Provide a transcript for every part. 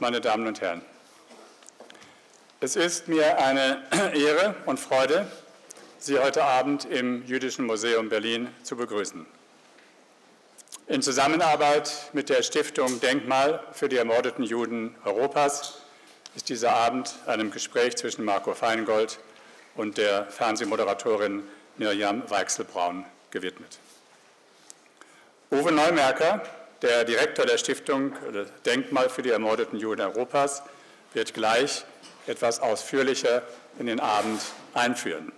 meine Damen und Herren. Es ist mir eine Ehre und Freude, Sie heute Abend im Jüdischen Museum Berlin zu begrüßen. In Zusammenarbeit mit der Stiftung Denkmal für die ermordeten Juden Europas ist dieser Abend einem Gespräch zwischen Marko Feingold und der Fernsehmoderatorin Mirjam Weichselbraun gewidmet. Uwe Neumärker, der Direktor der Stiftung Denkmal für die ermordeten Juden Europas, wird gleich etwas ausführlicher in den Abend einführen.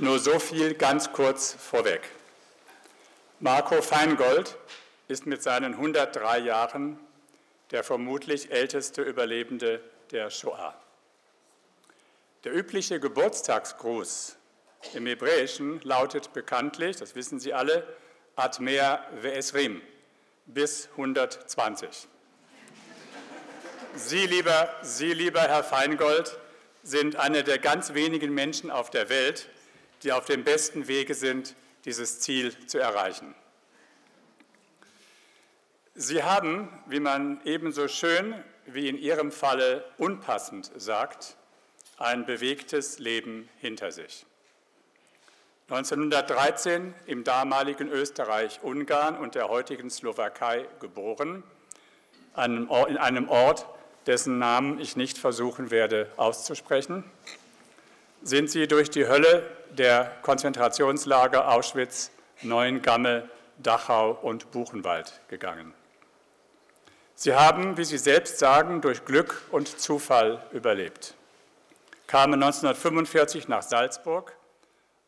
Nur so viel ganz kurz vorweg. Marko Feingold ist mit seinen 103 Jahren der vermutlich älteste Überlebende der Shoah. Der übliche Geburtstagsgruß im Hebräischen lautet bekanntlich, das wissen Sie alle, Ad Mea Ve'esrim, bis 120. Sie, lieber Herr Feingold, sind einer der ganz wenigen Menschen auf der Welt, die auf dem besten Wege sind, dieses Ziel zu erreichen. Sie haben, wie man ebenso schön wie in Ihrem Falle unpassend sagt, ein bewegtes Leben hinter sich. 1913 im damaligen Österreich-Ungarn und der heutigen Slowakei geboren, in einem Ort, dessen Namen ich nicht versuchen werde auszusprechen, sind sie durch die Hölle der Konzentrationslager Auschwitz, Neuengamme, Dachau und Buchenwald gegangen. Sie haben, wie Sie selbst sagen, durch Glück und Zufall überlebt, kamen 1945 nach Salzburg,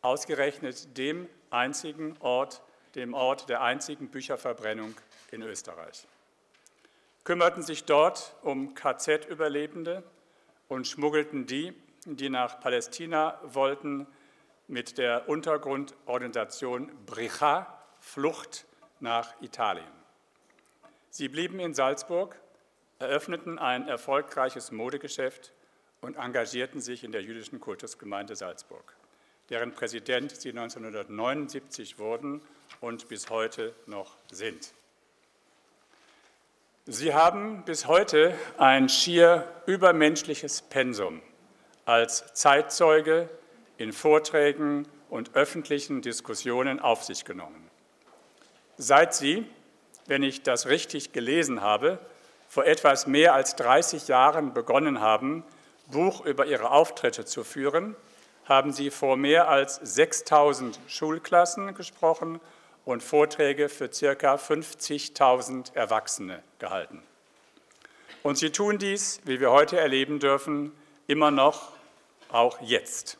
ausgerechnet dem einzigen Ort, dem Ort der einzigen Bücherverbrennung in Österreich, kümmerten sich dort um KZ-Überlebende und schmuggelten die, die nach Palästina wollten, mit der Untergrundorganisation Bricha, Flucht nach Italien. Sie blieben in Salzburg, eröffneten ein erfolgreiches Modegeschäft und engagierten sich in der jüdischen Kultusgemeinde Salzburg, deren Präsident sie 1979 wurden und bis heute noch sind. Sie haben bis heute ein schier übermenschliches Pensum als Zeitzeuge in Vorträgen und öffentlichen Diskussionen auf sich genommen. Seit Sie, wenn ich das richtig gelesen habe, vor etwas mehr als 30 Jahren begonnen haben, Buch über Ihre Auftritte zu führen, haben Sie vor mehr als 6.000 Schulklassen gesprochen und Vorträge für ca. 50.000 Erwachsene gehalten. Und Sie tun dies, wie wir heute erleben dürfen, immer noch, auch jetzt.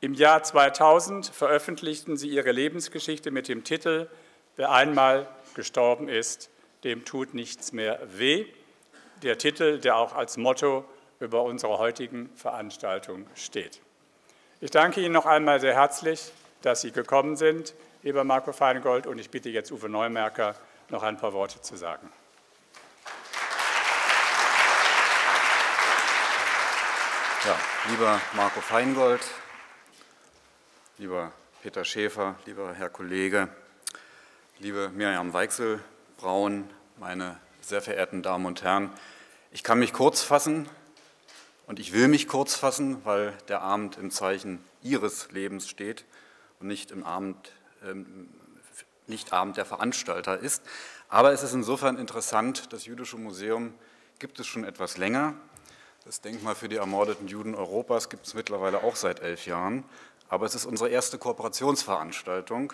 Im Jahr 2000 veröffentlichten Sie Ihre Lebensgeschichte mit dem Titel »Wer einmal gestorben ist, dem tut nichts mehr weh«, der Titel, der auch als Motto über unserer heutigen Veranstaltung steht. Ich danke Ihnen noch einmal sehr herzlich, dass Sie gekommen sind, lieber Marko Feingold, und ich bitte jetzt Uwe Neumärker, noch ein paar Worte zu sagen. Ja, lieber Marko Feingold, lieber Peter Schäfer, lieber Herr Kollege, liebe Mirjam Weichselbraun, meine sehr verehrten Damen und Herren, ich kann mich kurz fassen und ich will mich kurz fassen, weil der Abend im Zeichen Ihres Lebens steht und nicht im Abend, nicht Abend der Veranstalter ist. Aber es ist insofern interessant, das Jüdische Museum gibt es schon etwas länger. Das Denkmal für die ermordeten Juden Europas gibt es mittlerweile auch seit 11 Jahren. Aber es ist unsere erste Kooperationsveranstaltung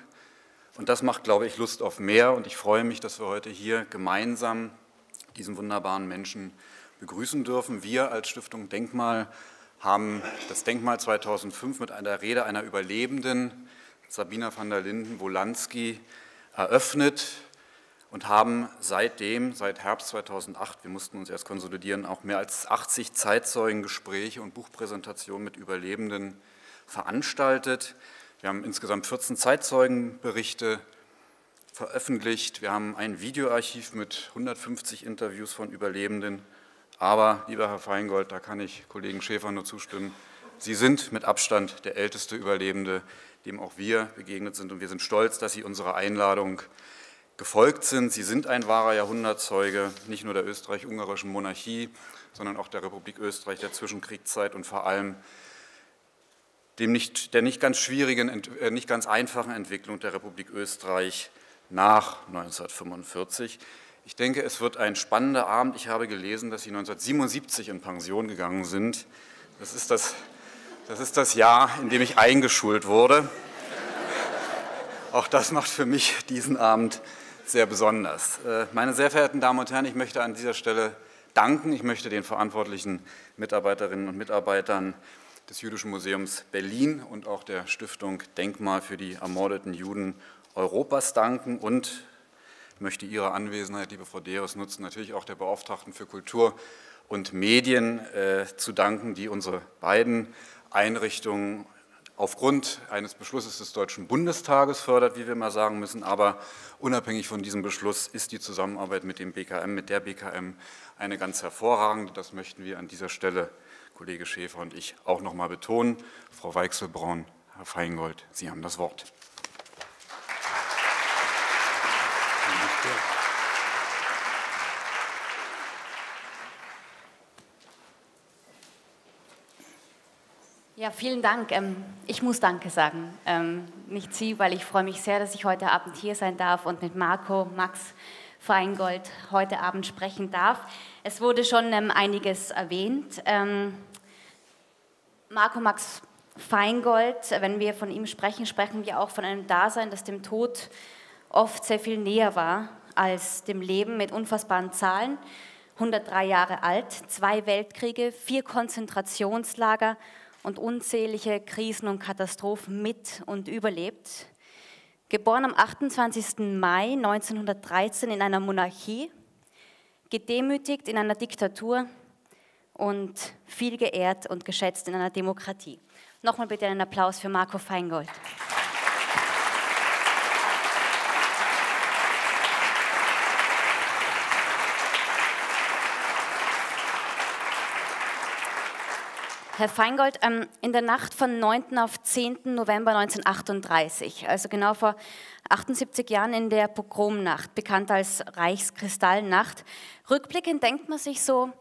und das macht, glaube ich, Lust auf mehr und ich freue mich, dass wir heute hier gemeinsam diesen wunderbaren Menschen begrüßen dürfen. Wir als Stiftung Denkmal haben das Denkmal 2005 mit einer Rede einer Überlebenden, Sabina van der Linden-Wolanski, eröffnet und haben seitdem, seit Herbst 2008, wir mussten uns erst konsolidieren, auch mehr als 80 Zeitzeugengespräche und Buchpräsentationen mit Überlebenden veranstaltet. Wir haben insgesamt 14 Zeitzeugenberichte veröffentlicht. Wir haben ein Videoarchiv mit 150 Interviews von Überlebenden. Aber, lieber Herr Feingold, da kann ich Kollegen Schäfer nur zustimmen, Sie sind mit Abstand der älteste Überlebende, dem auch wir begegnet sind. Und wir sind stolz, dass Sie unserer Einladung gefolgt sind. Sie sind ein wahrer Jahrhundertzeuge, nicht nur der österreich-ungarischen Monarchie, sondern auch der Republik Österreich, der Zwischenkriegszeit und vor allem der nicht ganz einfachen Entwicklung der Republik Österreich nach 1945. Ich denke, es wird ein spannender Abend. Ich habe gelesen, dass Sie 1977 in Pension gegangen sind. Das ist das Jahr, in dem ich eingeschult wurde. Auch das macht für mich diesen Abend sehr besonders. Meine sehr verehrten Damen und Herren, ich möchte an dieser Stelle danken. Ich möchte den verantwortlichen Mitarbeiterinnen und Mitarbeitern des Jüdischen Museums Berlin und auch der Stiftung Denkmal für die ermordeten Juden Europas danken und möchte Ihre Anwesenheit, liebe Frau Deres, nutzen, natürlich auch der Beauftragten für Kultur und Medien zu danken, die unsere beiden Einrichtungen aufgrund eines Beschlusses des Deutschen Bundestages fördert, wie wir mal sagen müssen, aber unabhängig von diesem Beschluss ist die Zusammenarbeit mit dem BKM, mit der BKM eine ganz hervorragende. Das möchten wir an dieser Stelle, Kollege Schäfer und ich, auch noch mal betonen. Frau Weichselbraun, Herr Feingold, Sie haben das Wort. Ja, vielen Dank. Ich muss Danke sagen. Nicht Sie, weil ich freue mich sehr, dass ich heute Abend hier sein darf und mit Marko, Max Feingold heute Abend sprechen darf. Es wurde schon einiges erwähnt. Marko, Max Feingold, wenn wir von ihm sprechen, sprechen wir auch von einem Dasein, das dem Tod oft sehr viel näher war als dem Leben, mit unfassbaren Zahlen. 103 Jahre alt, 2 Weltkriege, 4 Konzentrationslager und unzählige Krisen und Katastrophen mit und überlebt. Geboren am 28. Mai 1913 in einer Monarchie, gedemütigt in einer Diktatur und viel geehrt und geschätzt in einer Demokratie. Nochmal bitte einen Applaus für Marko Feingold. Herr Feingold, in der Nacht von 9. auf 10. November 1938, also genau vor 78 Jahren in der Pogromnacht, bekannt als Reichskristallnacht, rückblickend denkt man sich so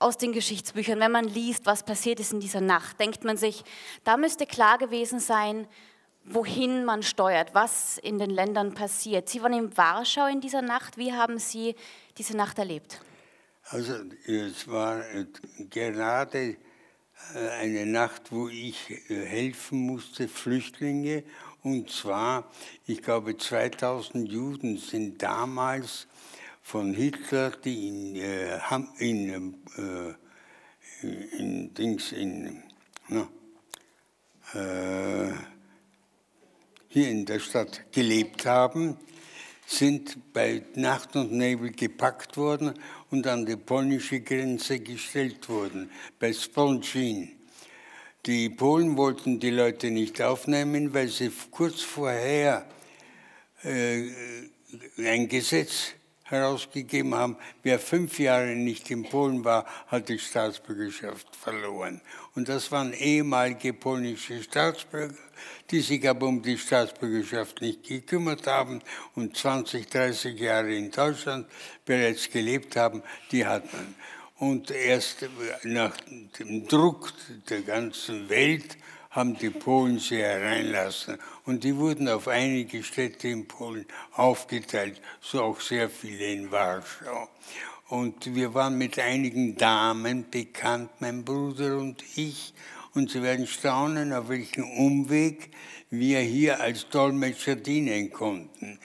aus den Geschichtsbüchern, wenn man liest, was passiert ist in dieser Nacht, denkt man sich, da müsste klar gewesen sein, wohin man steuert, was in den Ländern passiert. Sie waren in Warschau in dieser Nacht, wie haben Sie diese Nacht erlebt? Also es war gerade eine Nacht, wo ich helfen musste, Flüchtlinge. Und zwar, ich glaube, 2000 Juden sind damals von Hitler, die hier in der Stadt gelebt haben, sind bei Nacht und Nebel gepackt worden und an die polnische Grenze gestellt wurden, bei Zbąszyń. Die Polen wollten die Leute nicht aufnehmen, weil sie kurz vorher ein Gesetz herausgegeben haben, wer 5 Jahre nicht in Polen war, hat die Staatsbürgerschaft verloren. Und das waren ehemalige polnische Staatsbürger, die sich aber um die Staatsbürgerschaft nicht gekümmert haben und 20, 30 Jahre in Deutschland bereits gelebt haben, die hat man. Und erst nach dem Druck der ganzen Welt haben die Polen sie hereinlassen. Und die wurden auf einige Städte in Polen aufgeteilt, so auch sehr viele in Warschau. Und wir waren mit einigen Damen bekannt, mein Bruder und ich. Und Sie werden staunen, auf welchen Umweg wir hier als Dolmetscher dienen konnten.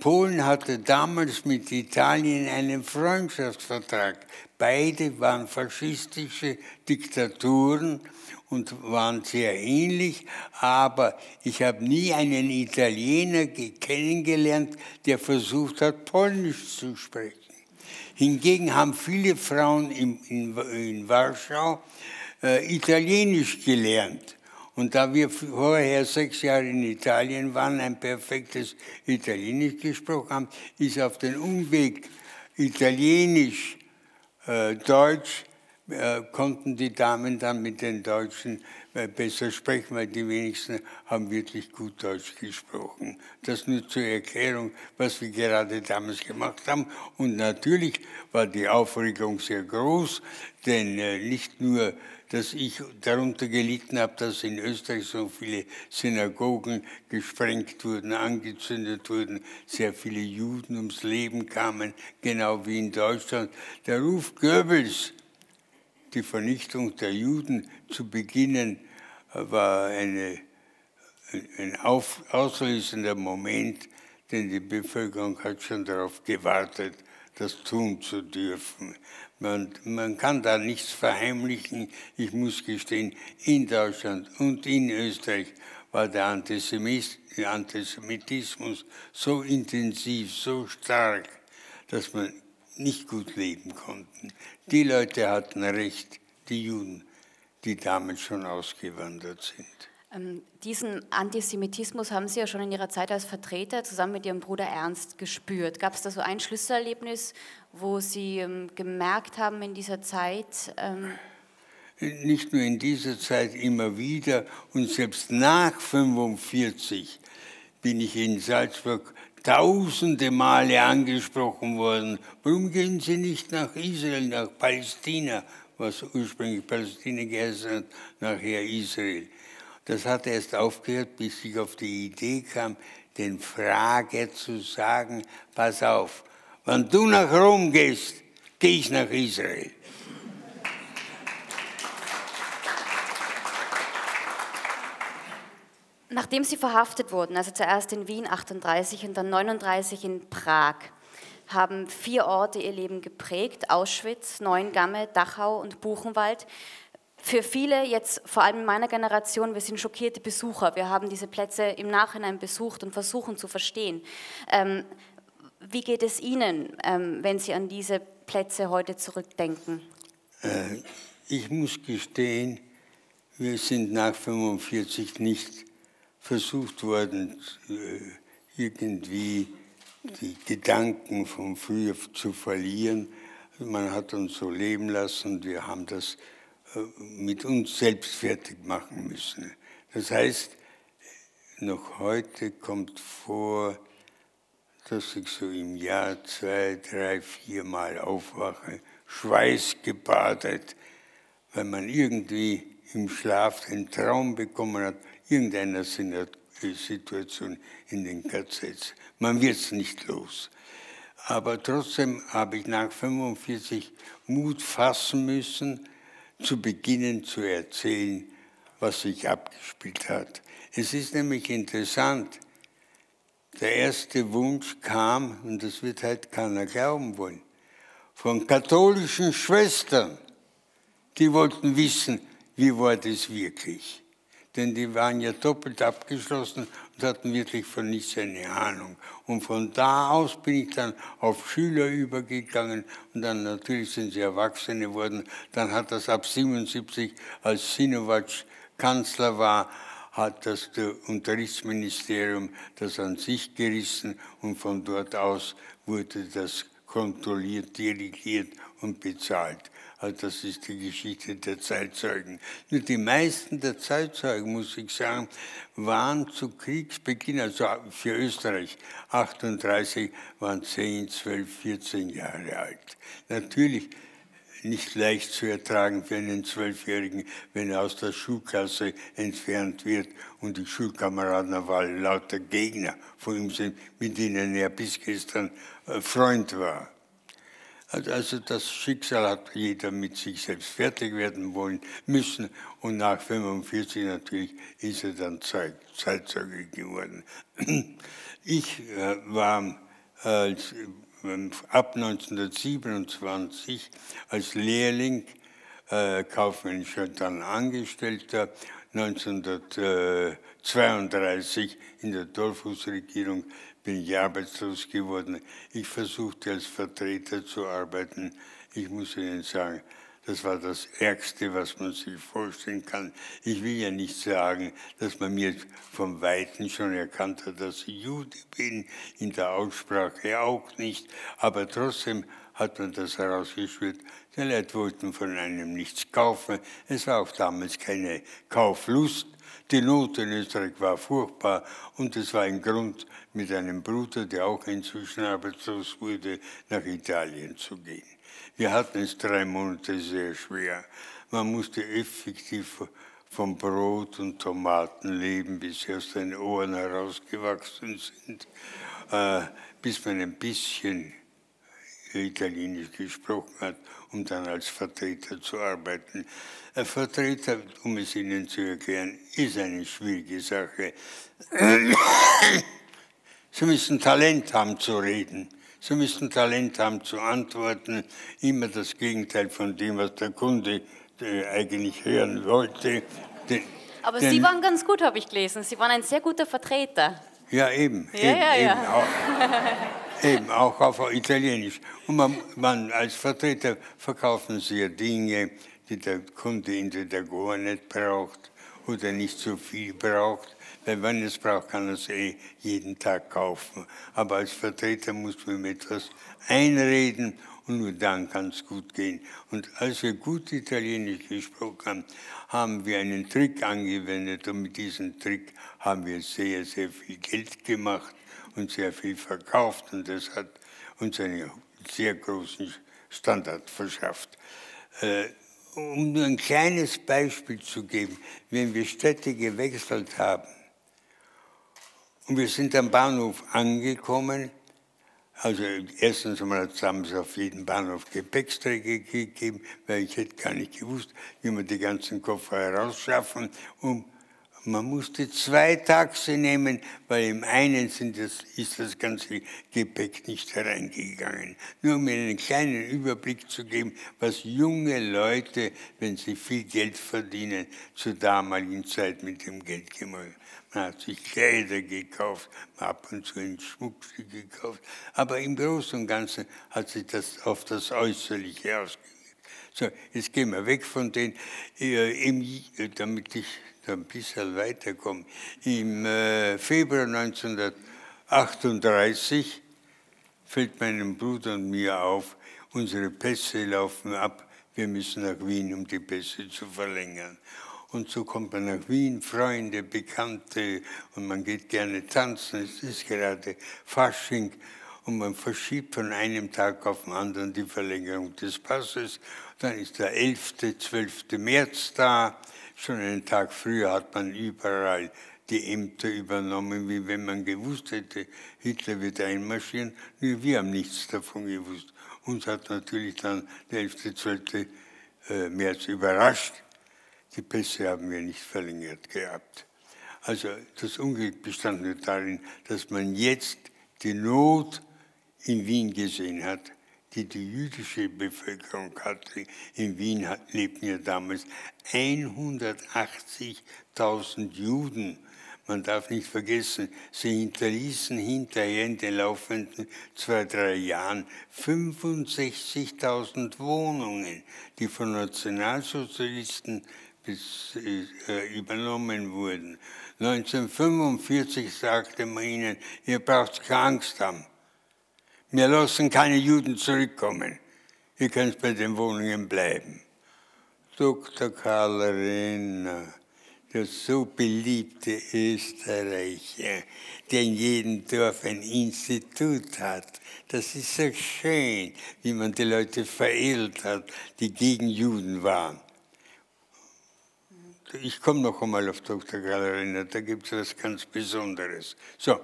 Polen hatte damals mit Italien einen Freundschaftsvertrag. Beide waren faschistische Diktaturen und waren sehr ähnlich, aber ich habe nie einen Italiener kennengelernt, der versucht hat, Polnisch zu sprechen. Hingegen haben viele Frauen in Warschau Italienisch gelernt. Und da wir vorher 6 Jahre in Italien waren, ein perfektes Italienisch gesprochen haben, ist auf den Umweg Italienisch, Deutsch, konnten die Damen dann mit den Deutschen besser sprechen, weil die wenigsten haben wirklich gut Deutsch gesprochen. Das nur zur Erklärung, was wir gerade damals gemacht haben. Und natürlich war die Aufregung sehr groß, denn nicht nur, dass ich darunter gelitten habe, dass in Österreich so viele Synagogen gesprengt wurden, angezündet wurden, sehr viele Juden ums Leben kamen, genau wie in Deutschland. Der Ruf Goebbels, die Vernichtung der Juden zu beginnen, war ein auslösender Moment, denn die Bevölkerung hat schon darauf gewartet, das tun zu dürfen. Man kann da nichts verheimlichen. Ich muss gestehen, in Deutschland und in Österreich war der Antisemitismus so intensiv, so stark, dass man nicht gut leben konnten. Die Leute hatten recht, die Juden, die damals schon ausgewandert sind. Diesen Antisemitismus haben Sie ja schon in Ihrer Zeit als Vertreter zusammen mit Ihrem Bruder Ernst gespürt. Gab es da so ein Schlüsselerlebnis, wo Sie gemerkt haben in dieser Zeit? Nicht nur in dieser Zeit, immer wieder, und selbst nach 1945 bin ich in Salzburg tausende Male angesprochen worden. Warum gehen Sie nicht nach Israel, nach Palästina, was ursprünglich Palästina geheißen hat, nachher Israel? Das hat erst aufgehört, bis ich auf die Idee kam, den Frager zu sagen, pass auf, wenn du nach Rom gehst, gehe ich nach Israel. Nachdem Sie verhaftet wurden, also zuerst in Wien 1938 und dann 1939 in Prag, haben 4 Orte Ihr Leben geprägt: Auschwitz, Neuengamme, Dachau und Buchenwald. Für viele, jetzt vor allem in meiner Generation, wir sind schockierte Besucher. Wir haben diese Plätze im Nachhinein besucht und versuchen zu verstehen. Wie geht es Ihnen, wenn Sie an diese Plätze heute zurückdenken? Ich muss gestehen, wir sind nach 1945 nicht versucht worden, irgendwie die Gedanken von früher zu verlieren. Man hat uns so leben lassen und wir haben das mit uns selbst fertig machen müssen. Das heißt, noch heute kommt vor, dass ich so im Jahr 2, 3, 4 Mal aufwache, schweißgebadet, weil man irgendwie im Schlaf einen Traum bekommen hat, irgendeiner Situation in den KZs. Man wird es nicht los. Aber trotzdem habe ich nach 1945 Mut fassen müssen, zu beginnen zu erzählen, was sich abgespielt hat. Es ist nämlich interessant, der erste Wunsch kam, und das wird halt keiner glauben wollen, von katholischen Schwestern. Die wollten wissen, wie war das wirklich? Denn die waren ja doppelt abgeschlossen und hatten wirklich von nichts eine Ahnung. Und von da aus bin ich dann auf Schüler übergegangen und dann natürlich sind sie Erwachsene geworden. Dann hat das ab 1977, als Sinowatz Kanzler war, hat das Unterrichtsministerium das an sich gerissen und von dort aus wurde das kontrolliert, dirigiert und bezahlt. Also das ist die Geschichte der Zeitzeugen. Nur die meisten der Zeitzeugen, muss ich sagen, waren zu Kriegsbeginn, also für Österreich, 1938, waren 10, 12, 14 Jahre alt. Natürlich nicht leicht zu ertragen für einen 12-Jährigen, wenn er aus der Schulklasse entfernt wird und die Schulkameraden auf alle lauter Gegner von ihm sind, mit denen er bis gestern Freund war. Also das Schicksal hat jeder mit sich selbst fertig werden wollen müssen und nach 1945 natürlich ist er dann Zeitzeuge geworden. Ich war ab 1927 als Lehrling, kaufmännischer, dann Angestellter, 1932 in der Dollfußregierung bin ich arbeitslos geworden. Ich versuchte als Vertreter zu arbeiten. Ich muss Ihnen sagen, Das war das Ärgste, was man sich vorstellen kann. Ich will ja nicht sagen, dass man mir vom Weiten schon erkannt hat, dass ich Jude bin, in der Aussprache auch nicht, aber trotzdem hat man das herausgeschwört. Die Leute wollten von einem nichts kaufen. Es war auch damals keine Kauflust. Die Not in Österreich war furchtbar und es war ein Grund, mit einem Bruder, der auch inzwischen arbeitslos wurde, nach Italien zu gehen. Wir hatten es 3 Monate sehr schwer. Man musste effektiv vom Brot und Tomaten leben, bis sie aus den Ohren herausgewachsen sind, bis man ein bisschen Italienisch gesprochen hat, um dann als Vertreter zu arbeiten. Ein Vertreter, um es Ihnen zu erklären, ist eine schwierige Sache. Sie müssen Talent haben zu reden. Sie müssen Talent haben zu antworten, immer das Gegenteil von dem, was der Kunde eigentlich hören wollte. Aber Sie waren ganz gut, habe ich gelesen. Sie waren ein sehr guter Vertreter. Ja, eben. Ja, eben, ja, ja. Eben, auch auf Italienisch. Und man als Vertreter verkaufen Sie ja Dinge, die der Kunde entweder gar nicht braucht oder nicht so viel braucht. Weil wenn es braucht, kann er es eh jeden Tag kaufen. Aber als Vertreter muss man ihm etwas einreden und nur dann kann es gut gehen. Und als wir gut Italienisch gesprochen haben, haben wir einen Trick angewendet und mit diesem Trick haben wir sehr, sehr viel Geld gemacht und sehr viel verkauft und das hat uns einen sehr großen Standard verschafft. Um nur ein kleines Beispiel zu geben, wenn wir Städte gewechselt haben, und wir sind am Bahnhof angekommen, also erstens einmal hat es damals auf jeden Bahnhof Gepäcksträger gegeben, weil ich hätte gar nicht gewusst, wie man die ganzen Koffer herausschaffen. Und man musste 2 Taxi nehmen, weil im einen ist das ganze Gepäck nicht hereingegangen. Nur um Ihnen einen kleinen Überblick zu geben, was junge Leute, wenn sie viel Geld verdienen, zur damaligen Zeit mit dem Geld gemacht haben. Man hat sich Kleider gekauft, ab und zu ein Schmuckstück gekauft. Aber im Großen und Ganzen hat sich das auf das Äußerliche ausgewirkt. So, jetzt gehen wir weg von denen, damit ich da ein bisschen weiterkomme. Im Februar 1938 fällt meinem Bruder und mir auf, unsere Pässe laufen ab, wir müssen nach Wien, um die Pässe zu verlängern. Und so kommt man nach Wien, Freunde, Bekannte und man geht gerne tanzen. Es ist gerade Fasching und man verschiebt von einem Tag auf den anderen die Verlängerung des Passes. Dann ist der 11., 12. März da. Schon einen Tag früher hat man überall die Ämter übernommen, wie wenn man gewusst hätte, Hitler wird einmarschieren. Nur wir haben nichts davon gewusst. Uns hat natürlich dann der 11., 12. März überrascht. Die Pässe haben wir nicht verlängert gehabt. Also das Unglück bestand nur darin, dass man jetzt die Not in Wien gesehen hat, die die jüdische Bevölkerung hatte. In Wien lebten ja damals 180.000 Juden. Man darf nicht vergessen, sie hinterließen hinterher in den laufenden 2, 3 Jahren 65.000 Wohnungen, die von Nationalsozialisten übernommen wurden. 1945 sagte man ihnen, ihr braucht keine Angst haben. Wir lassen keine Juden zurückkommen. Ihr könnt bei den Wohnungen bleiben. Dr. Karl Renner, der so beliebte Österreicher, der in jedem Dorf ein Institut hat. Das ist so schön, wie man die Leute veredelt hat, die gegen Juden waren. Ich komme noch einmal auf Dr. Gallerina, da gibt es was ganz Besonderes. So,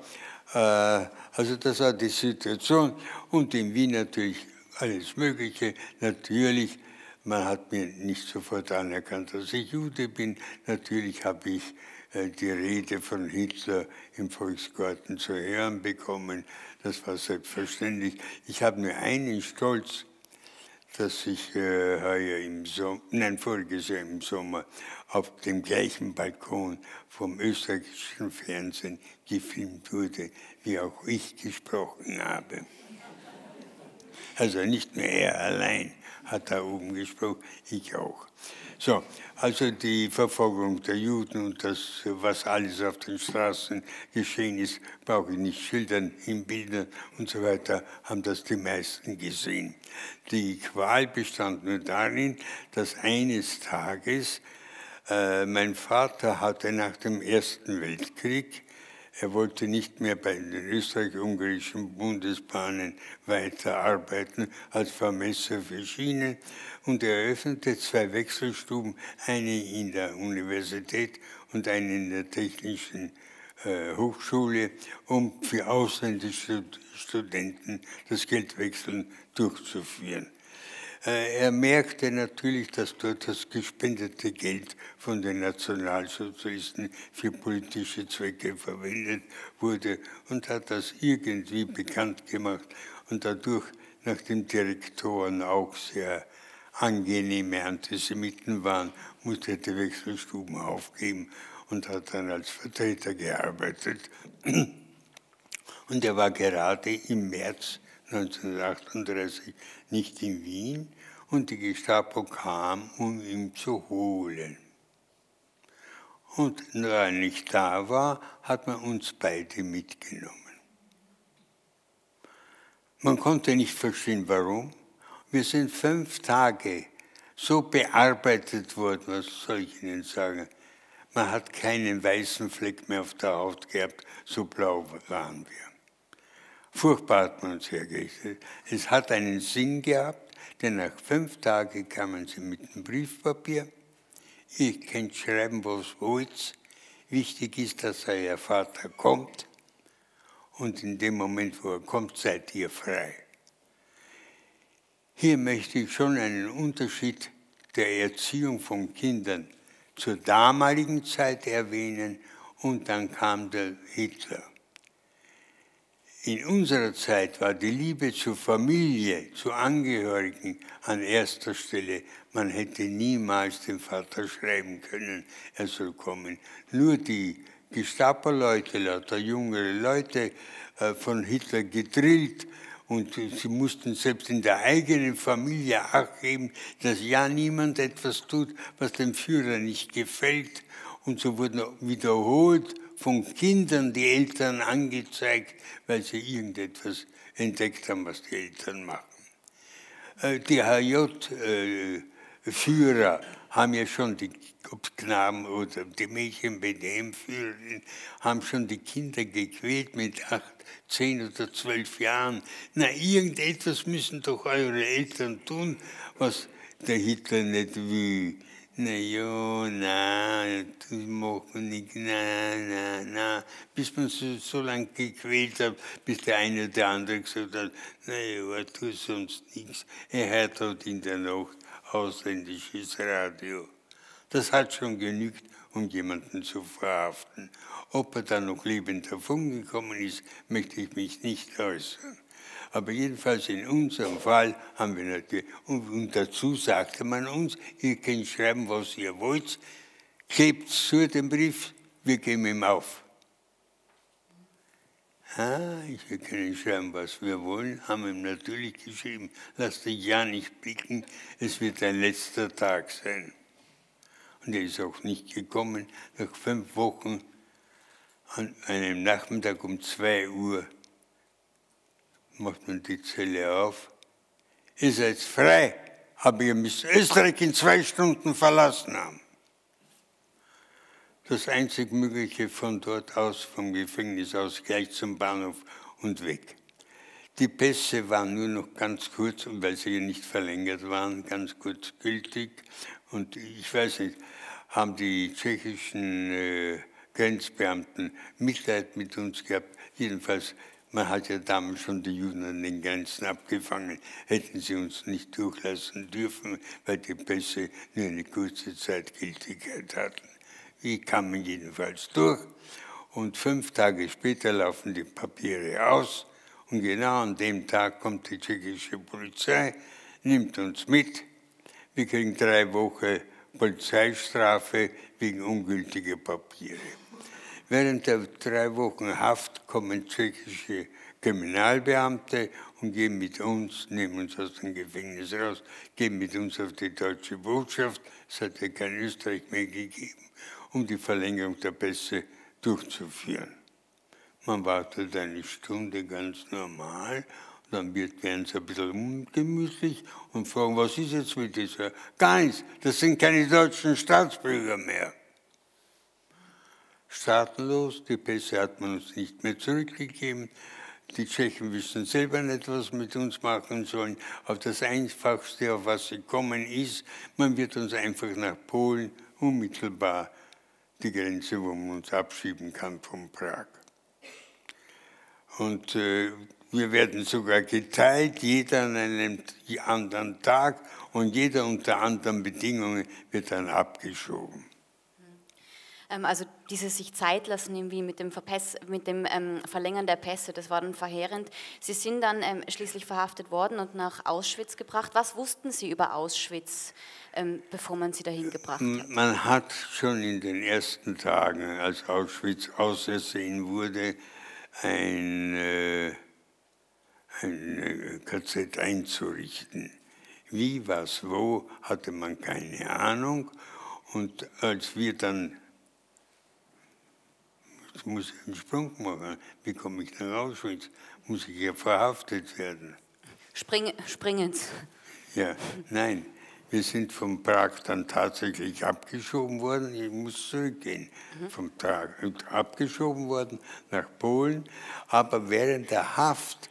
also das war die Situation und in Wien natürlich alles Mögliche. Natürlich, man hat mir nicht sofort anerkannt, dass ich Jude bin. Natürlich habe ich die Rede von Hitler im Volksgarten zu hören bekommen. Das war selbstverständlich. Ich habe nur einen Stolz, dass ich heuer im Sommer, nein, voriges Jahr im Sommer auf dem gleichen Balkon vom österreichischen Fernsehen gefilmt wurde, wie auch ich gesprochen habe. Also nicht nur er allein hat da oben gesprochen, ich auch. So, also die Verfolgung der Juden und das, was alles auf den Straßen geschehen ist, brauche ich nicht schildern, in Bildern und so weiter, haben das die meisten gesehen. Die Qual bestand nur darin, dass eines Tages, mein Vater hatte nach dem Ersten Weltkrieg, er wollte nicht mehr bei den österreich-ungarischen Bundesbahnen weiterarbeiten als Vermesser für Schienen und eröffnete zwei Wechselstuben, eine in der Universität und eine in der Technischen Hochschule, um für ausländische Studenten das Geldwechseln durchzuführen. Er merkte natürlich, dass dort das gespendete Geld von den Nationalsozialisten für politische Zwecke verwendet wurde und hat das irgendwie bekannt gemacht und dadurch nach dem Direktoren auch sehr angenehme Antisemiten waren, musste er die Wechselstuben aufgeben und hat dann als Vertreter gearbeitet. Und er war gerade im März 1938 nicht in Wien und die Gestapo kam, um ihn zu holen. Und da er nicht da war, hat man uns beide mitgenommen. Man konnte nicht verstehen, warum. Wir sind 5 Tage so bearbeitet worden, was soll ich Ihnen sagen? Man hat keinen weißen Fleck mehr auf der Haut gehabt, so blau waren wir. Furchtbar hat man uns hergerichtet. Es hat einen Sinn gehabt, denn nach 5 Tagen kamen sie mit dem Briefpapier. Ihr könnt schreiben, was wollt. Wichtig ist, dass euer Vater kommt. Und in dem Moment, wo er kommt, seid ihr frei. Hier möchte ich schon einen Unterschied der Erziehung von Kindern zur damaligen Zeit erwähnen. Und dann kam der Hitler. In unserer Zeit war die Liebe zur Familie, zu Angehörigen an erster Stelle. Man hätte niemals dem Vater schreiben können, er soll kommen. Nur die Gestapo-Leute, lauter jüngere Leute, von Hitler gedrillt und sie mussten selbst in der eigenen Familie Acht geben, dass ja niemand etwas tut, was dem Führer nicht gefällt. Und so wurden wiederholt von Kindern die Eltern angezeigt, weil sie irgendetwas entdeckt haben, was die Eltern machen. Die HJ-Führer haben ja schon, die Knaben oder die Mädchen, BDM-Führerin, haben schon die Kinder gequält mit 8, 10 oder 12 Jahren. Na, irgendetwas müssen doch eure Eltern tun, was der Hitler nicht will. Na ja, na, das macht man nicht, na, na, na, bis man so lange gequält hat, bis der eine oder andere gesagt hat, na ja, tu sonst nichts, er hört halt in der Nacht ausländisches Radio. Das hat schon genügt, um jemanden zu verhaften. Ob er dann noch lebend davongekommen ist, möchte ich mich nicht äußern. Aber jedenfalls in unserem Fall haben wir natürlich, und dazu sagte man uns, ihr könnt schreiben, was ihr wollt, klebt zu dem Brief, wir geben ihm auf. Wir können schreiben, was wir wollen, haben ihm natürlich geschrieben, lasst dich ja nicht blicken, es wird dein letzter Tag sein. Und er ist auch nicht gekommen, nach 5 Wochen, an einem Nachmittag um 2 Uhr, macht man die Zelle auf. Ihr seid frei, aber ihr müsst Österreich in 2 Stunden verlassen haben. Das einzig Mögliche von dort aus, vom Gefängnis aus, gleich zum Bahnhof und weg. Die Pässe waren nur noch ganz kurz, und weil sie ja nicht verlängert waren, ganz kurz gültig. Und ich weiß nicht, haben die tschechischen Grenzbeamten Mitleid mit uns gehabt, jedenfalls. Man hat ja damals schon die Juden an den Grenzen abgefangen, hätten sie uns nicht durchlassen dürfen, weil die Pässe nur eine kurze Zeit Gültigkeit hatten. Wir kamen jedenfalls durch und 5 Tage später laufen die Papiere aus und genau an dem Tag kommt die tschechische Polizei, nimmt uns mit. Wir kriegen 3 Wochen Polizeistrafe wegen ungültiger Papiere. Während der 3 Wochen Haft kommen tschechische Kriminalbeamte und gehen mit uns, nehmen uns aus dem Gefängnis raus, gehen mit uns auf die deutsche Botschaft, es hat ja kein Österreich mehr gegeben, um die Verlängerung der Pässe durchzuführen. Man wartet eine Stunde ganz normal, dann werden sie ein bisschen ungemütlich und fragen, was ist jetzt mit dieser? Gar nichts, das sind keine deutschen Staatsbürger mehr. Staatenlos, die Pässe hat man uns nicht mehr zurückgegeben. Die Tschechen wissen selber nicht, was mit uns machen sollen. Auf das Einfachste, auf was sie kommen, ist, man wird uns einfach nach Polen, unmittelbar die Grenze, wo man uns abschieben kann von Prag. Und wir werden sogar geteilt, jeder an einem anderen Tag und jeder unter anderen Bedingungen wird dann abgeschoben. Also dieses sich Zeit lassen irgendwie mit dem, Verlängern der Pässe, das war dann verheerend. Sie sind dann schließlich verhaftet worden und nach Auschwitz gebracht. Was wussten Sie über Auschwitz, bevor man Sie dahin gebracht hat? Man hat schon in den ersten Tagen, als Auschwitz ausersehen wurde, ein KZ einzurichten. Wie, was, wo, hatte man keine Ahnung. Und als wir dann... Jetzt muss ich einen Sprung machen. Wie komme ich nach Auschwitz? Muss ich ja verhaftet werden. Springens. Ja, nein. Wir sind von Prag dann tatsächlich abgeschoben worden. Ich muss zurückgehen. Von Prag abgeschoben worden nach Polen. Aber während der Haft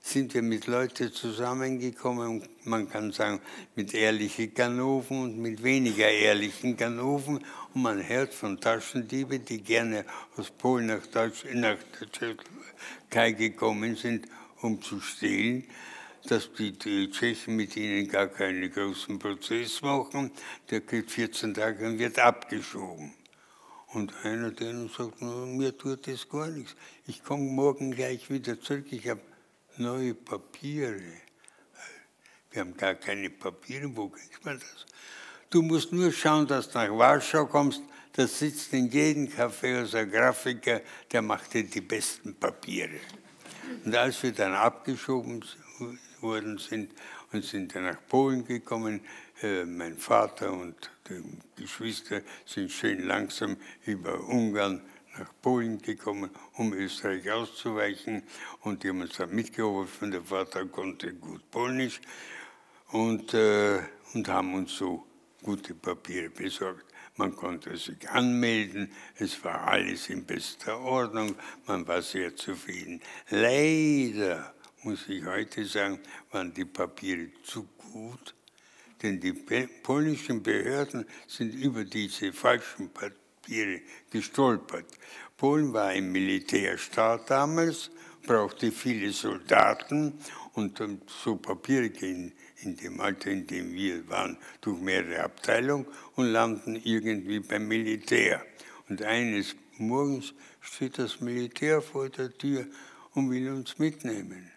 sind wir mit Leuten zusammengekommen. Man kann sagen, mit ehrlichen Ganoven und mit weniger ehrlichen Ganoven. Und man hört von Taschendieben, die gerne aus Polen nach Deutschland, gekommen sind, um zu stehlen, dass die Tschechen mit ihnen gar keinen großen Prozess machen. Der kriegt 14 Tage und wird abgeschoben. Und einer denen sagt, mir tut das gar nichts. Ich komme morgen gleich wieder zurück, ich habe neue Papiere. Wir haben gar keine Papiere, wo kriegt man das? Du musst nur schauen, dass du nach Warschau kommst, da sitzt in jedem Café ein Grafiker, der macht dir die besten Papiere. Und als wir dann abgeschoben worden sind und sind dann nach Polen gekommen, mein Vater und die Geschwister sind schön langsam über Ungarn nach Polen gekommen, um Österreich auszuweichen. Und die haben uns dann mitgeholfen, der Vater konnte gut Polnisch und haben uns so gute Papiere besorgt, man konnte sich anmelden, es war alles in bester Ordnung, man war sehr zufrieden. Leider, muss ich heute sagen, waren die Papiere zu gut, denn die polnischen Behörden sind über diese falschen Papiere gestolpert. Polen war ein Militärstaat damals, brauchte viele Soldaten und so Papiere gehen in dem Alter, in dem wir waren, durch mehrere Abteilungen und landen irgendwie beim Militär. Und eines Morgens steht das Militär vor der Tür und will uns mitnehmen.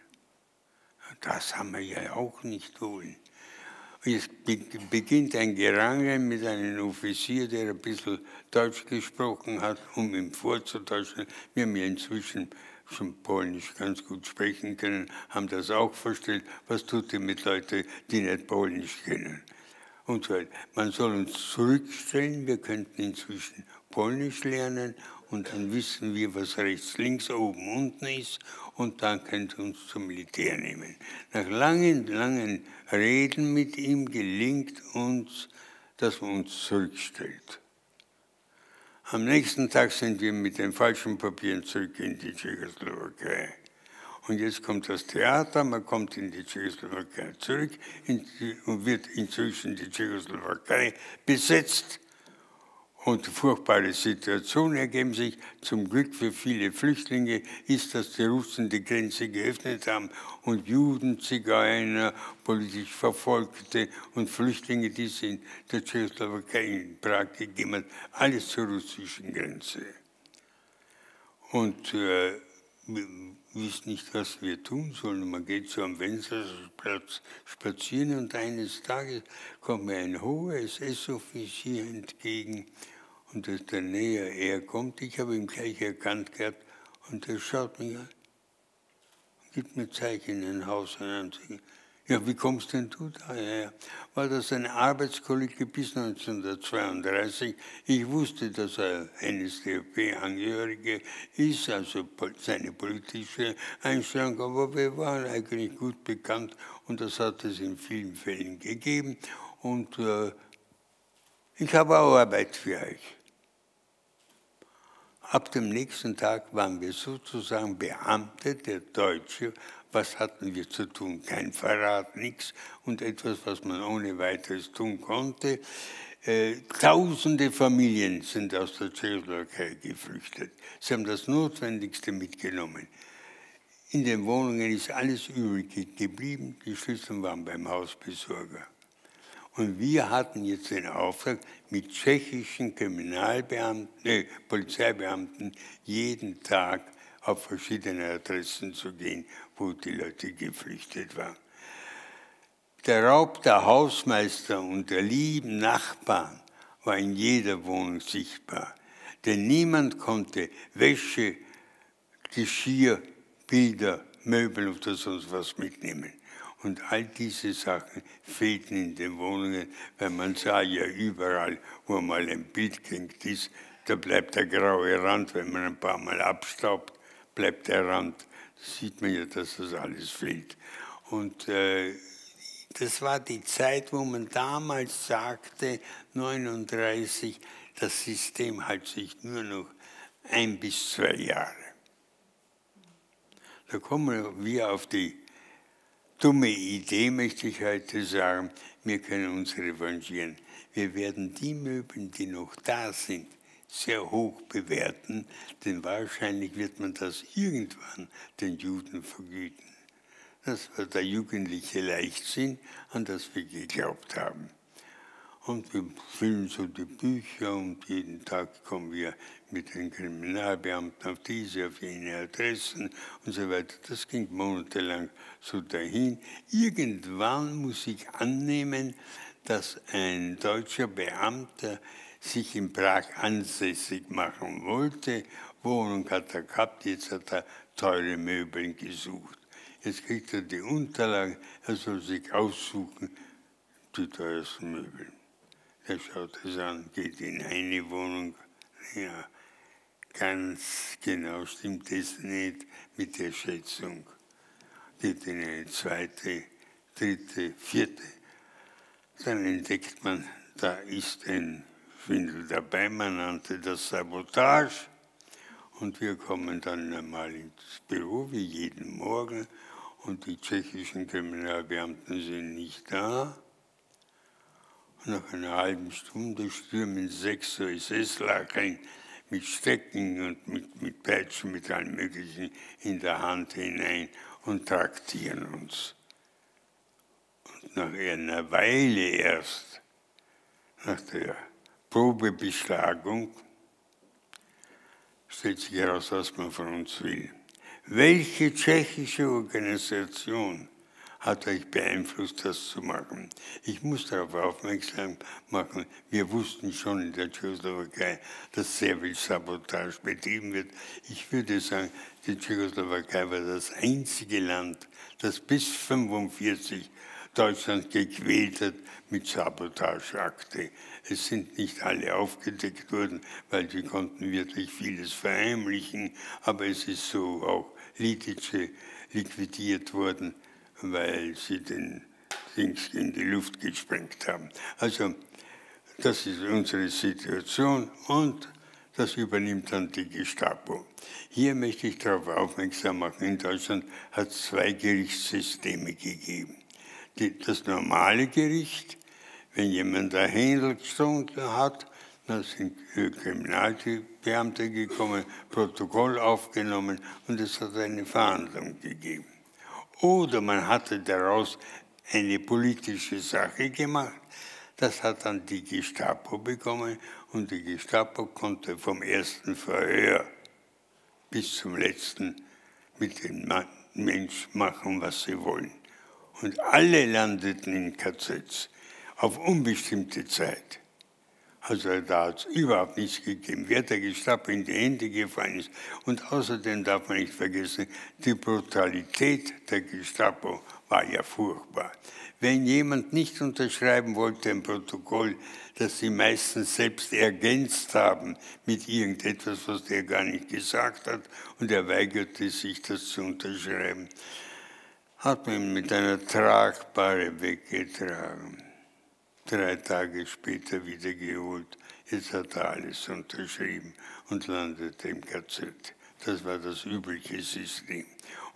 Das haben wir ja auch nicht wollen. Jetzt beginnt ein Gerangel mit einem Offizier, der ein bisschen Deutsch gesprochen hat, um ihm vorzutäuschen. Wir haben ja inzwischen schon Polnisch ganz gut sprechen können, haben das auch verstellt. Was tut ihr mit Leuten, die nicht Polnisch können? Und so weiter. Man soll uns zurückstellen, wir könnten inzwischen Polnisch lernen und dann wissen wir, was rechts, links, oben, unten ist und dann könnt ihr uns zum Militär nehmen. Nach langen, langen Reden mit ihm gelingt uns, dass man uns zurückstellt. Am nächsten Tag sind wir mit den falschen Papieren zurück in die Tschechoslowakei. Und jetzt kommt das Theater, man kommt in die Tschechoslowakei zurück und wird inzwischen die Tschechoslowakei besetzt. Und furchtbare Situationen ergeben sich. Zum Glück für viele Flüchtlinge ist, dass die Russen die Grenze geöffnet haben und Juden, Zigeuner, politisch Verfolgte und Flüchtlinge, die es in der Tschechoslowakei in Prag gegeben hat, alles zur russischen Grenze. Und wir wissen nicht, was wir tun sollen. Man geht so am Wenzelsplatz spazieren und eines Tages kommt mir ein hoher SS-Offizier entgegen. Und desto näher er kommt, ich habe ihn gleich erkannt gehabt, und er schaut mich an. gib mir Zeug in ein Haus. Ja, wie kommst denn du da? Ja. War das ein Arbeitskollege bis 1932. Ich wusste, dass er NSDAP-Angehörige ist, also seine politische Einstellung, aber wir waren eigentlich gut bekannt und das hat es in vielen Fällen gegeben. Und ich habe auch Arbeit für euch. Ab dem nächsten Tag waren wir sozusagen Beamte der Deutschen. Was hatten wir zu tun? Kein Verrat, nichts und etwas, was man ohne weiteres tun konnte. Tausende Familien sind aus der Tschechoslowakei geflüchtet. Sie haben das Notwendigste mitgenommen. In den Wohnungen ist alles übrig geblieben. Die Schlüssel waren beim Hausbesorger. Und wir hatten jetzt den Auftrag, mit tschechischen Kriminalbeamten, Polizeibeamten jeden Tag auf verschiedene Adressen zu gehen, wo die Leute geflüchtet waren. Der Raub der Hausmeister und der lieben Nachbarn war in jeder Wohnung sichtbar, denn niemand konnte Wäsche, Geschirr, Bilder, Möbel oder sonst was mitnehmen. Und all diese Sachen fehlten in den Wohnungen, weil man sah ja überall, wo mal ein Bild hängt ist, da bleibt der graue Rand, wenn man ein paar Mal abstaubt, bleibt der Rand. Das sieht man ja, dass das alles fehlt. Und das war die Zeit, wo man damals sagte, 1939, das System hält sich nur noch 1 bis 2 Jahre. Da kommen wir auf die dumme Idee, möchte ich heute sagen, wir können uns revanchieren. Wir werden die Möbel, die noch da sind, sehr hoch bewerten, denn wahrscheinlich wird man das irgendwann den Juden vergüten. Das war der jugendliche Leichtsinn, an das wir geglaubt haben. Und wir füllen so die Bücher und jeden Tag kommen wir mit den Kriminalbeamten auf diese, auf jene Adressen und so weiter. Das ging monatelang so dahin. Irgendwann muss ich annehmen, dass ein deutscher Beamter sich in Prag ansässig machen wollte. Wohnung hat er gehabt, jetzt hat er teure Möbel gesucht. Jetzt kriegt er die Unterlagen, er soll sich aussuchen, die teuersten Möbel. Er schaut es an, geht in eine Wohnung. Ja, ganz genau stimmt es nicht mit der Schätzung. Geht in eine zweite, dritte, vierte. Dann entdeckt man, da ist ein Schwindel dabei. Man nannte das Sabotage. Und wir kommen dann normal ins Büro, wie jeden Morgen. Und die tschechischen Kriminalbeamten sind nicht da. Nach einer halben Stunde stürmen 6 so SS-Lachen mit Stecken und mit Peitschen, mit allem Möglichen in der Hand hinein und traktieren uns. Und nach einer Weile erst, nach der Probebeschlagung, stellt sich heraus, was man von uns will. Welche tschechische Organisation hat euch beeinflusst, das zu machen? Ich muss darauf aufmerksam machen, wir wussten schon in der Tschechoslowakei, dass sehr viel Sabotage betrieben wird. Ich würde sagen, die Tschechoslowakei war das einzige Land, das bis 1945 Deutschland gequält hat mit Sabotageakte. Es sind nicht alle aufgedeckt worden, weil sie konnten wirklich vieles verheimlichen, aber es ist so auch Lidice liquidiert worden, weil sie den Dings in die Luft gesprengt haben. Also, das ist unsere Situation und das übernimmt dann die Gestapo. Hier möchte ich darauf aufmerksam machen, in Deutschland hat es 2 Gerichtssysteme gegeben. Das normale Gericht, wenn jemand eine Händelstunde hat, dann sind Kriminalbeamte gekommen, Protokoll aufgenommen und es hat eine Verhandlung gegeben. Oder man hatte daraus eine politische Sache gemacht. Das hat dann die Gestapo bekommen und die Gestapo konnte vom ersten Verhör bis zum letzten mit dem Mensch machen, was sie wollen. Und alle landeten in KZs auf unbestimmte Zeit. Also da hat es überhaupt nichts gegeben, wird der Gestapo in die Hände gefallen ist. Und außerdem darf man nicht vergessen, die Brutalität der Gestapo war ja furchtbar. Wenn jemand nicht unterschreiben wollte im Protokoll, das die meisten selbst ergänzt haben mit irgendetwas, was der gar nicht gesagt hat, und er weigerte sich, das zu unterschreiben, hat man ihn mit einer Tragbare weggetragen. 3 Tage später wieder geholt. Jetzt hat er alles unterschrieben und landete im KZ. Das war das übliche System.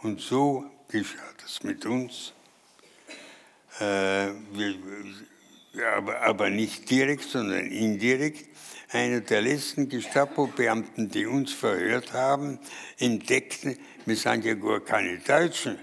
Und so geschah das mit uns. Aber nicht direkt, sondern indirekt. Einer der letzten Gestapo-Beamten, die uns verhört haben, entdeckte, wir sind ja gar keine Deutschen.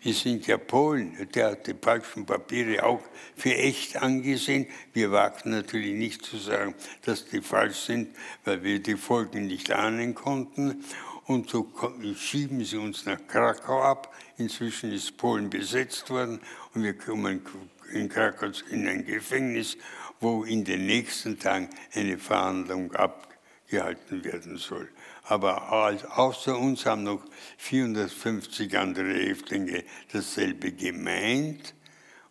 Wir sind ja Polen, der hat die falschen Papiere auch für echt angesehen. Wir wagten natürlich nicht zu sagen, dass die falsch sind, weil wir die Folgen nicht ahnen konnten. Und so schieben sie uns nach Krakau ab. Inzwischen ist Polen besetzt worden und wir kommen in Krakau in ein Gefängnis, wo in den nächsten Tagen eine Verhandlung abgehalten werden soll. Aber außer uns haben noch 450 andere Häftlinge dasselbe gemeint.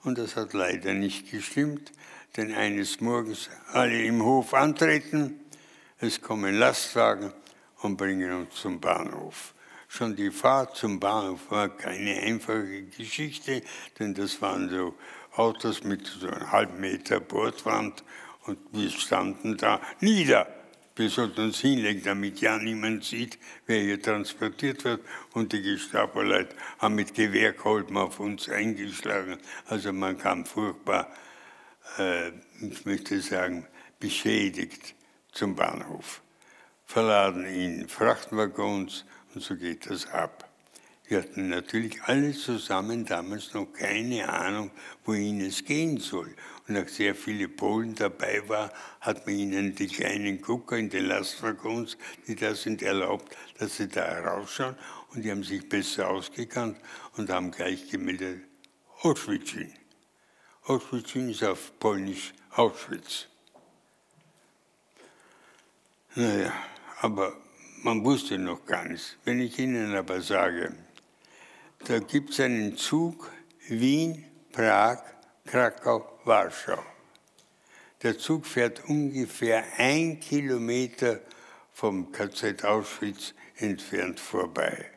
Und das hat leider nicht gestimmt, denn eines Morgens alle im Hof antreten, es kommen Lastwagen und bringen uns zum Bahnhof. Schon die Fahrt zum Bahnhof war keine einfache Geschichte, denn das waren so Autos mit so einem halben Meter Bordwand und wir standen da nieder. Wir sollten uns hinlegen, damit ja niemand sieht, wer hier transportiert wird. Und die Gestapo-Leute haben mit Gewehrkolben auf uns eingeschlagen. Also man kam furchtbar, ich möchte sagen, beschädigt zum Bahnhof. Verladen in Frachtwaggons und so geht das ab. Wir hatten natürlich alle zusammen damals noch keine Ahnung, wohin es gehen soll. Und da sehr viele Polen dabei waren, hat man ihnen die kleinen Gucker in den Lastwaggons, die da sind, erlaubt, dass sie da herausschauen. Und die haben sich besser ausgekannt und haben gleich gemeldet, Auschwitz. Auschwitz ist auf Polnisch Auschwitz. Naja, aber man wusste noch gar nichts. Wenn ich Ihnen aber sage, da gibt es einen Zug Wien, Prag, Krakau, Warschau. Der Zug fährt ungefähr 1 Kilometer vom KZ Auschwitz entfernt vorbei.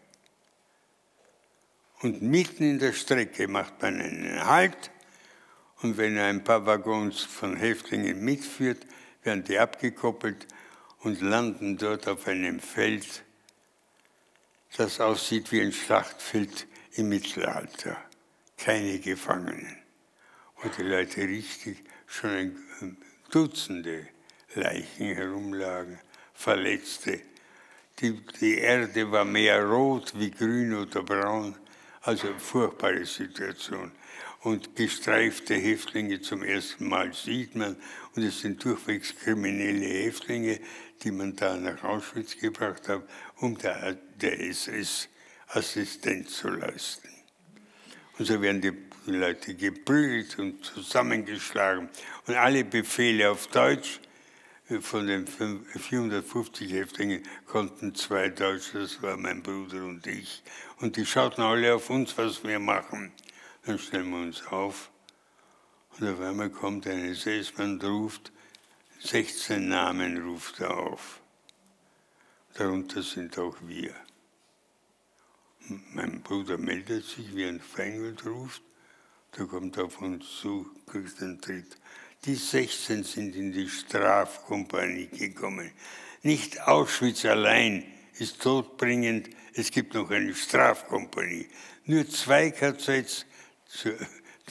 Und mitten in der Strecke macht man einen Halt und wenn er ein paar Waggons von Häftlingen mitführt, werden die abgekoppelt und landen dort auf einem Feld, das aussieht wie ein Schlachtfeld im Mittelalter. Keine Gefangenen. Und die Leute richtig schon ein Dutzende Leichen herumlagen, Verletzte. Die Erde war mehr rot wie grün oder braun, also eine furchtbare Situation. Und gestreifte Häftlinge zum ersten Mal sieht man und es sind durchwegs kriminelle Häftlinge, die man da nach Auschwitz gebracht hat, um der SS Assistenz zu leisten. Und so werden die Leute geprügelt und zusammengeschlagen und alle Befehle auf Deutsch. Von den 450 Häftlingen konnten 2 Deutsche, das war mein Bruder und ich. Und die schauten alle auf uns, was wir machen. Dann stellen wir uns auf und auf einmal kommt ein SS-Mann und ruft, 16 Namen ruft er auf. Darunter sind auch wir. Mein Bruder meldet sich, wie ein Feingold ruft. Da kommt er auf uns zu, kriegt einen Tritt. Die 16 sind in die Strafkompanie gekommen. Nicht Auschwitz allein ist todbringend, es gibt noch eine Strafkompanie. Nur 2 KZs,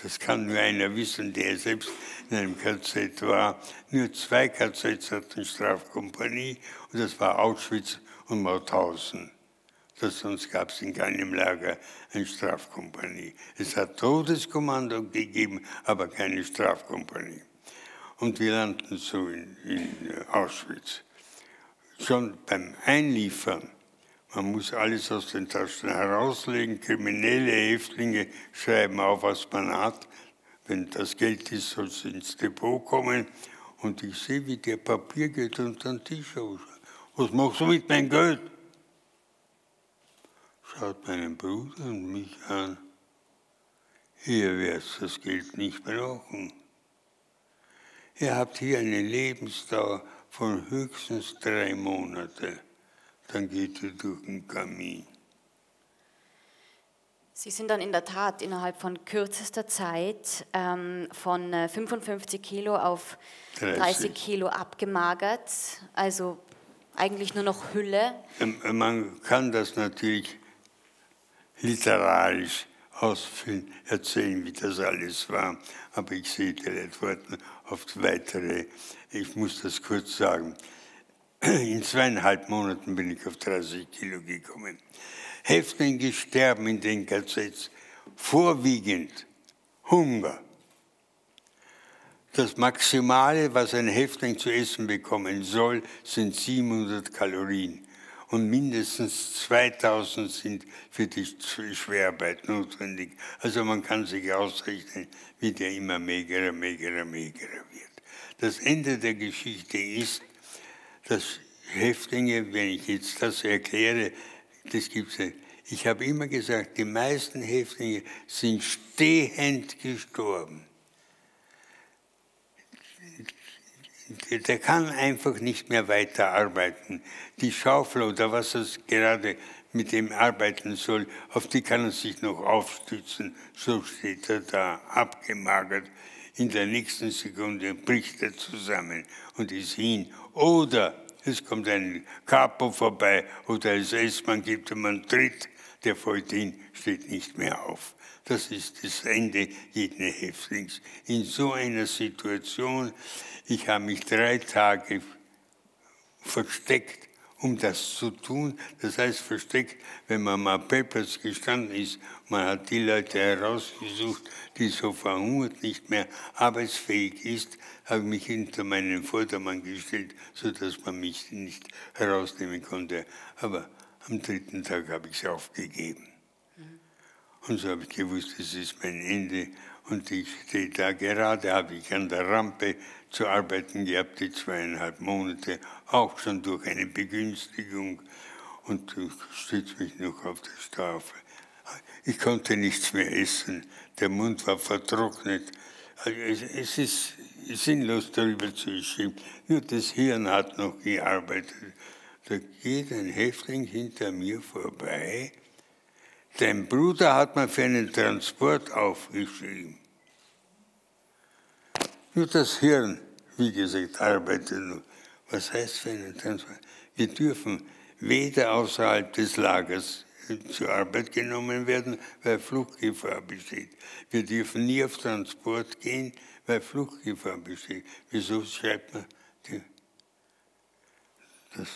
das kann nur einer wissen, der selbst in einem KZ war, nur 2 KZs hatten Strafkompanie und das war Auschwitz und Mauthausen. Sonst gab es in keinem Lager eine Strafkompanie. Es hat Todeskommando gegeben, aber keine Strafkompanie. Und wir landen so in Auschwitz. Schon beim Einliefern, man muss alles aus den Taschen herauslegen, kriminelle Häftlinge schreiben auf, was man hat. Wenn das Geld ist, soll es ins Depot kommen Und ich sehe, wie der Papier geht unter den Tisch. Was machst du mit meinem Geld? Schaut meinen Bruder und mich an. Ihr werdet das Geld nicht brauchen. Ihr habt hier eine Lebensdauer von höchstens 3 Monate. Dann geht ihr durch den Kamin. Sie sind dann in der Tat innerhalb von kürzester Zeit von 55 Kilo auf 30 Kilo abgemagert, also eigentlich nur noch Hülle. Man kann das natürlich literarisch ausführen, erzählen, wie das alles war, aber ich sehe die Antworten auf weitere. Ich muss das kurz sagen. In 2,5 Monaten bin ich auf 30 Kilo gekommen. Häftlinge sterben in den KZs, vorwiegend Hunger. Das Maximale, was ein Häftling zu essen bekommen soll, sind 700 Kalorien. Und mindestens 2000 sind für die Schwerarbeit notwendig. Also man kann sich ausrechnen, wie der immer magerer wird. Das Ende der Geschichte ist, dass Häftlinge, wenn ich jetzt das erkläre, das gibt's nicht. Ich habe immer gesagt, die meisten Häftlinge sind stehend gestorben. Der kann einfach nicht mehr weiterarbeiten. Die Schaufel oder was es gerade mit dem arbeiten soll, auf die kann er sich noch aufstützen. So steht er da, abgemagert. In der nächsten Sekunde bricht er zusammen und ist hin. Oder es kommt ein Kapo vorbei oder es ist, man gibt ihm einen Tritt, der fällt hin, steht nicht mehr auf. Das ist das Ende jeden Häftlings. In so einer Situation, ich habe mich 3 Tage versteckt, um das zu tun. Das heißt versteckt, wenn man am Appellplatz gestanden ist, man hat die Leute herausgesucht, die so verhungert nicht mehr arbeitsfähig ist, habe mich hinter meinen Vordermann gestellt, sodass man mich nicht herausnehmen konnte. Aber am 3. Tag habe ich es aufgegeben. Und so habe ich gewusst, das ist mein Ende. Und ich stehe da gerade, habe ich an der Rampe zu arbeiten gehabt, die 2,5 Monate, auch schon durch eine Begünstigung. Und ich stütze mich noch auf der Strafe. Ich konnte nichts mehr essen, der Mund war vertrocknet. Also es ist sinnlos, darüber zu schimpfen. Nur das Hirn hat noch gearbeitet. Da geht ein Häftling hinter mir vorbei. Dein Bruder hat mir für einen Transport aufgeschrieben. Nur das Hirn, wie gesagt, arbeitet nur. Was heißt für einen Transport? Wir dürfen weder außerhalb des Lagers zur Arbeit genommen werden, weil Fluchtgefahr besteht. Wir dürfen nie auf Transport gehen, weil Fluchtgefahr besteht. Wieso schreibt man das?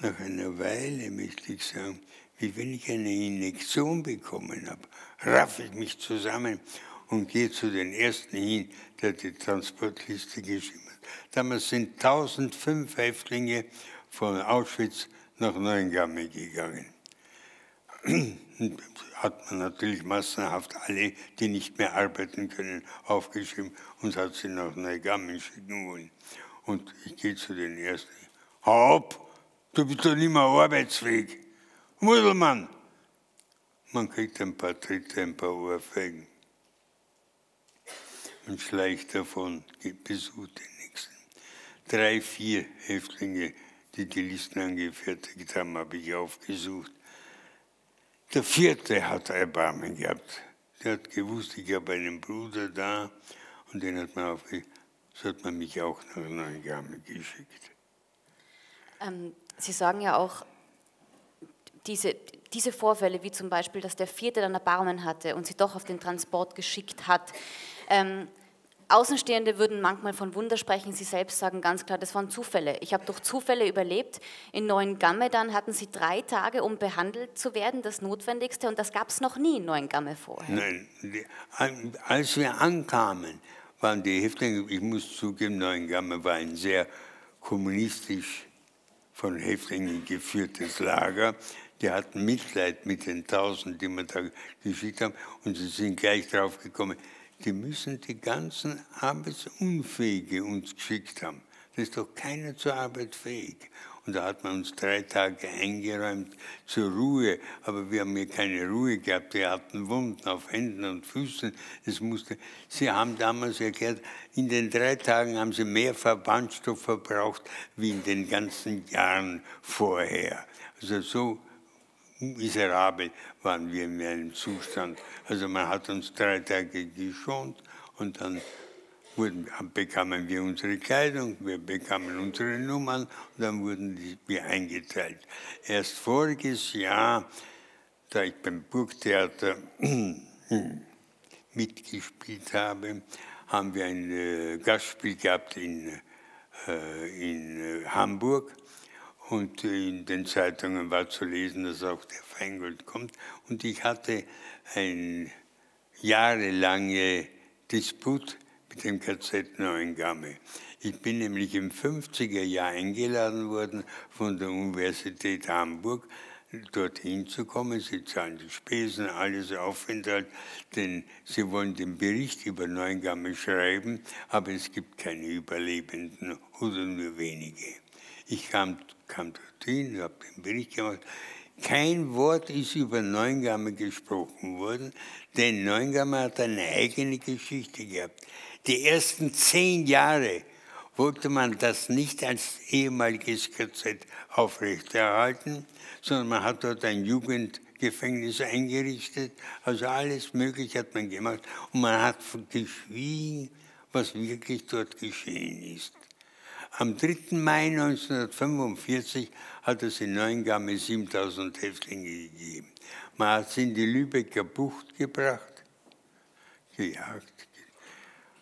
Nach einer Weile möchte ich sagen, wie wenn ich eine Injektion bekommen habe, raffe ich mich zusammen und gehe zu den Ersten hin, der die Transportliste geschrieben hat. Damals sind 1005 Häftlinge von Auschwitz nach Neuengamme gegangen. Hat man natürlich massenhaft alle, die nicht mehr arbeiten können, aufgeschrieben und hat sie nach Neuengamme schicken wollen. Und ich gehe zu den Ersten. Hau ab, du bist doch nicht mehr arbeitsfähig. Muselmann! Man kriegt ein paar Tritte, ein paar Ohrfeigen. Man schleicht davon, besucht den Nächsten. 3, 4 Häftlinge, die Listen angefertigt haben, habe ich aufgesucht. Der 4. hat Erbarmen gehabt. Der hat gewusst, ich habe einen Bruder da und den hat man aufgesucht. So hat man mich auch nach Neuengamme geschickt. Sie sagen ja auch, diese Vorfälle, wie zum Beispiel, dass der 4. dann Erbarmen hatte und sie doch auf den Transport geschickt hat. Außenstehende würden manchmal von Wunder sprechen, sie selbst sagen ganz klar, das waren Zufälle. Ich habe durch Zufälle überlebt. In Neuengamme dann hatten sie 3 Tage, um behandelt zu werden, das Notwendigste. Und das gab es noch nie in Neuengamme vorher. Nein, als wir ankamen, waren die Häftlinge, ich muss zugeben, Neuengamme war ein sehr kommunistisch von Häftlingen geführtes Lager. Die hatten Mitleid mit den 1000, die wir da geschickt haben. Und sie sind gleich drauf gekommen, Die müssen die ganzen Arbeitsunfähige uns geschickt haben. Das ist doch keiner zur Arbeit fähig. Und da hat man uns 3 Tage eingeräumt zur Ruhe. Aber wir haben hier keine Ruhe gehabt. Wir hatten Wunden auf Händen und Füßen. Das musste. Sie haben damals erklärt, in den 3 Tagen haben sie mehr Verbandstoff verbraucht, wie in den ganzen Jahren vorher. Also so miserabel waren wir in einem Zustand. Also man hat uns 3 Tage geschont und dann bekamen wir unsere Kleidung, wir bekamen unsere Nummern und dann wurden wir eingeteilt. Erst voriges Jahr, da ich beim Burgtheater mitgespielt habe, haben wir ein Gastspiel gehabt in Hamburg. Und in den Zeitungen war zu lesen, dass auch der Feingold kommt. Und ich hatte einen jahrelangen Disput mit dem KZ Neuengamme. Ich bin nämlich im 50er Jahr eingeladen worden, von der Universität Hamburg dorthin zu kommen. Sie zahlen die Spesen, alles Aufenthalt, denn sie wollen den Bericht über Neuengamme schreiben, aber es gibt keine Überlebenden oder nur wenige. Ich kam dorthin, habe den Bericht gemacht. Kein Wort ist über Neuengamme gesprochen worden, denn Neuengamme hat eine eigene Geschichte gehabt. Die ersten 10 Jahre wollte man das nicht als ehemaliges KZ aufrechterhalten, sondern man hat dort ein Jugendgefängnis eingerichtet. Also alles Mögliche hat man gemacht und man hat geschwiegen, was wirklich dort geschehen ist. Am 3. Mai 1945 hat es in Neuengamme 7000 Häftlinge gegeben. Man hat sie in die Lübecker Bucht gebracht, gejagt.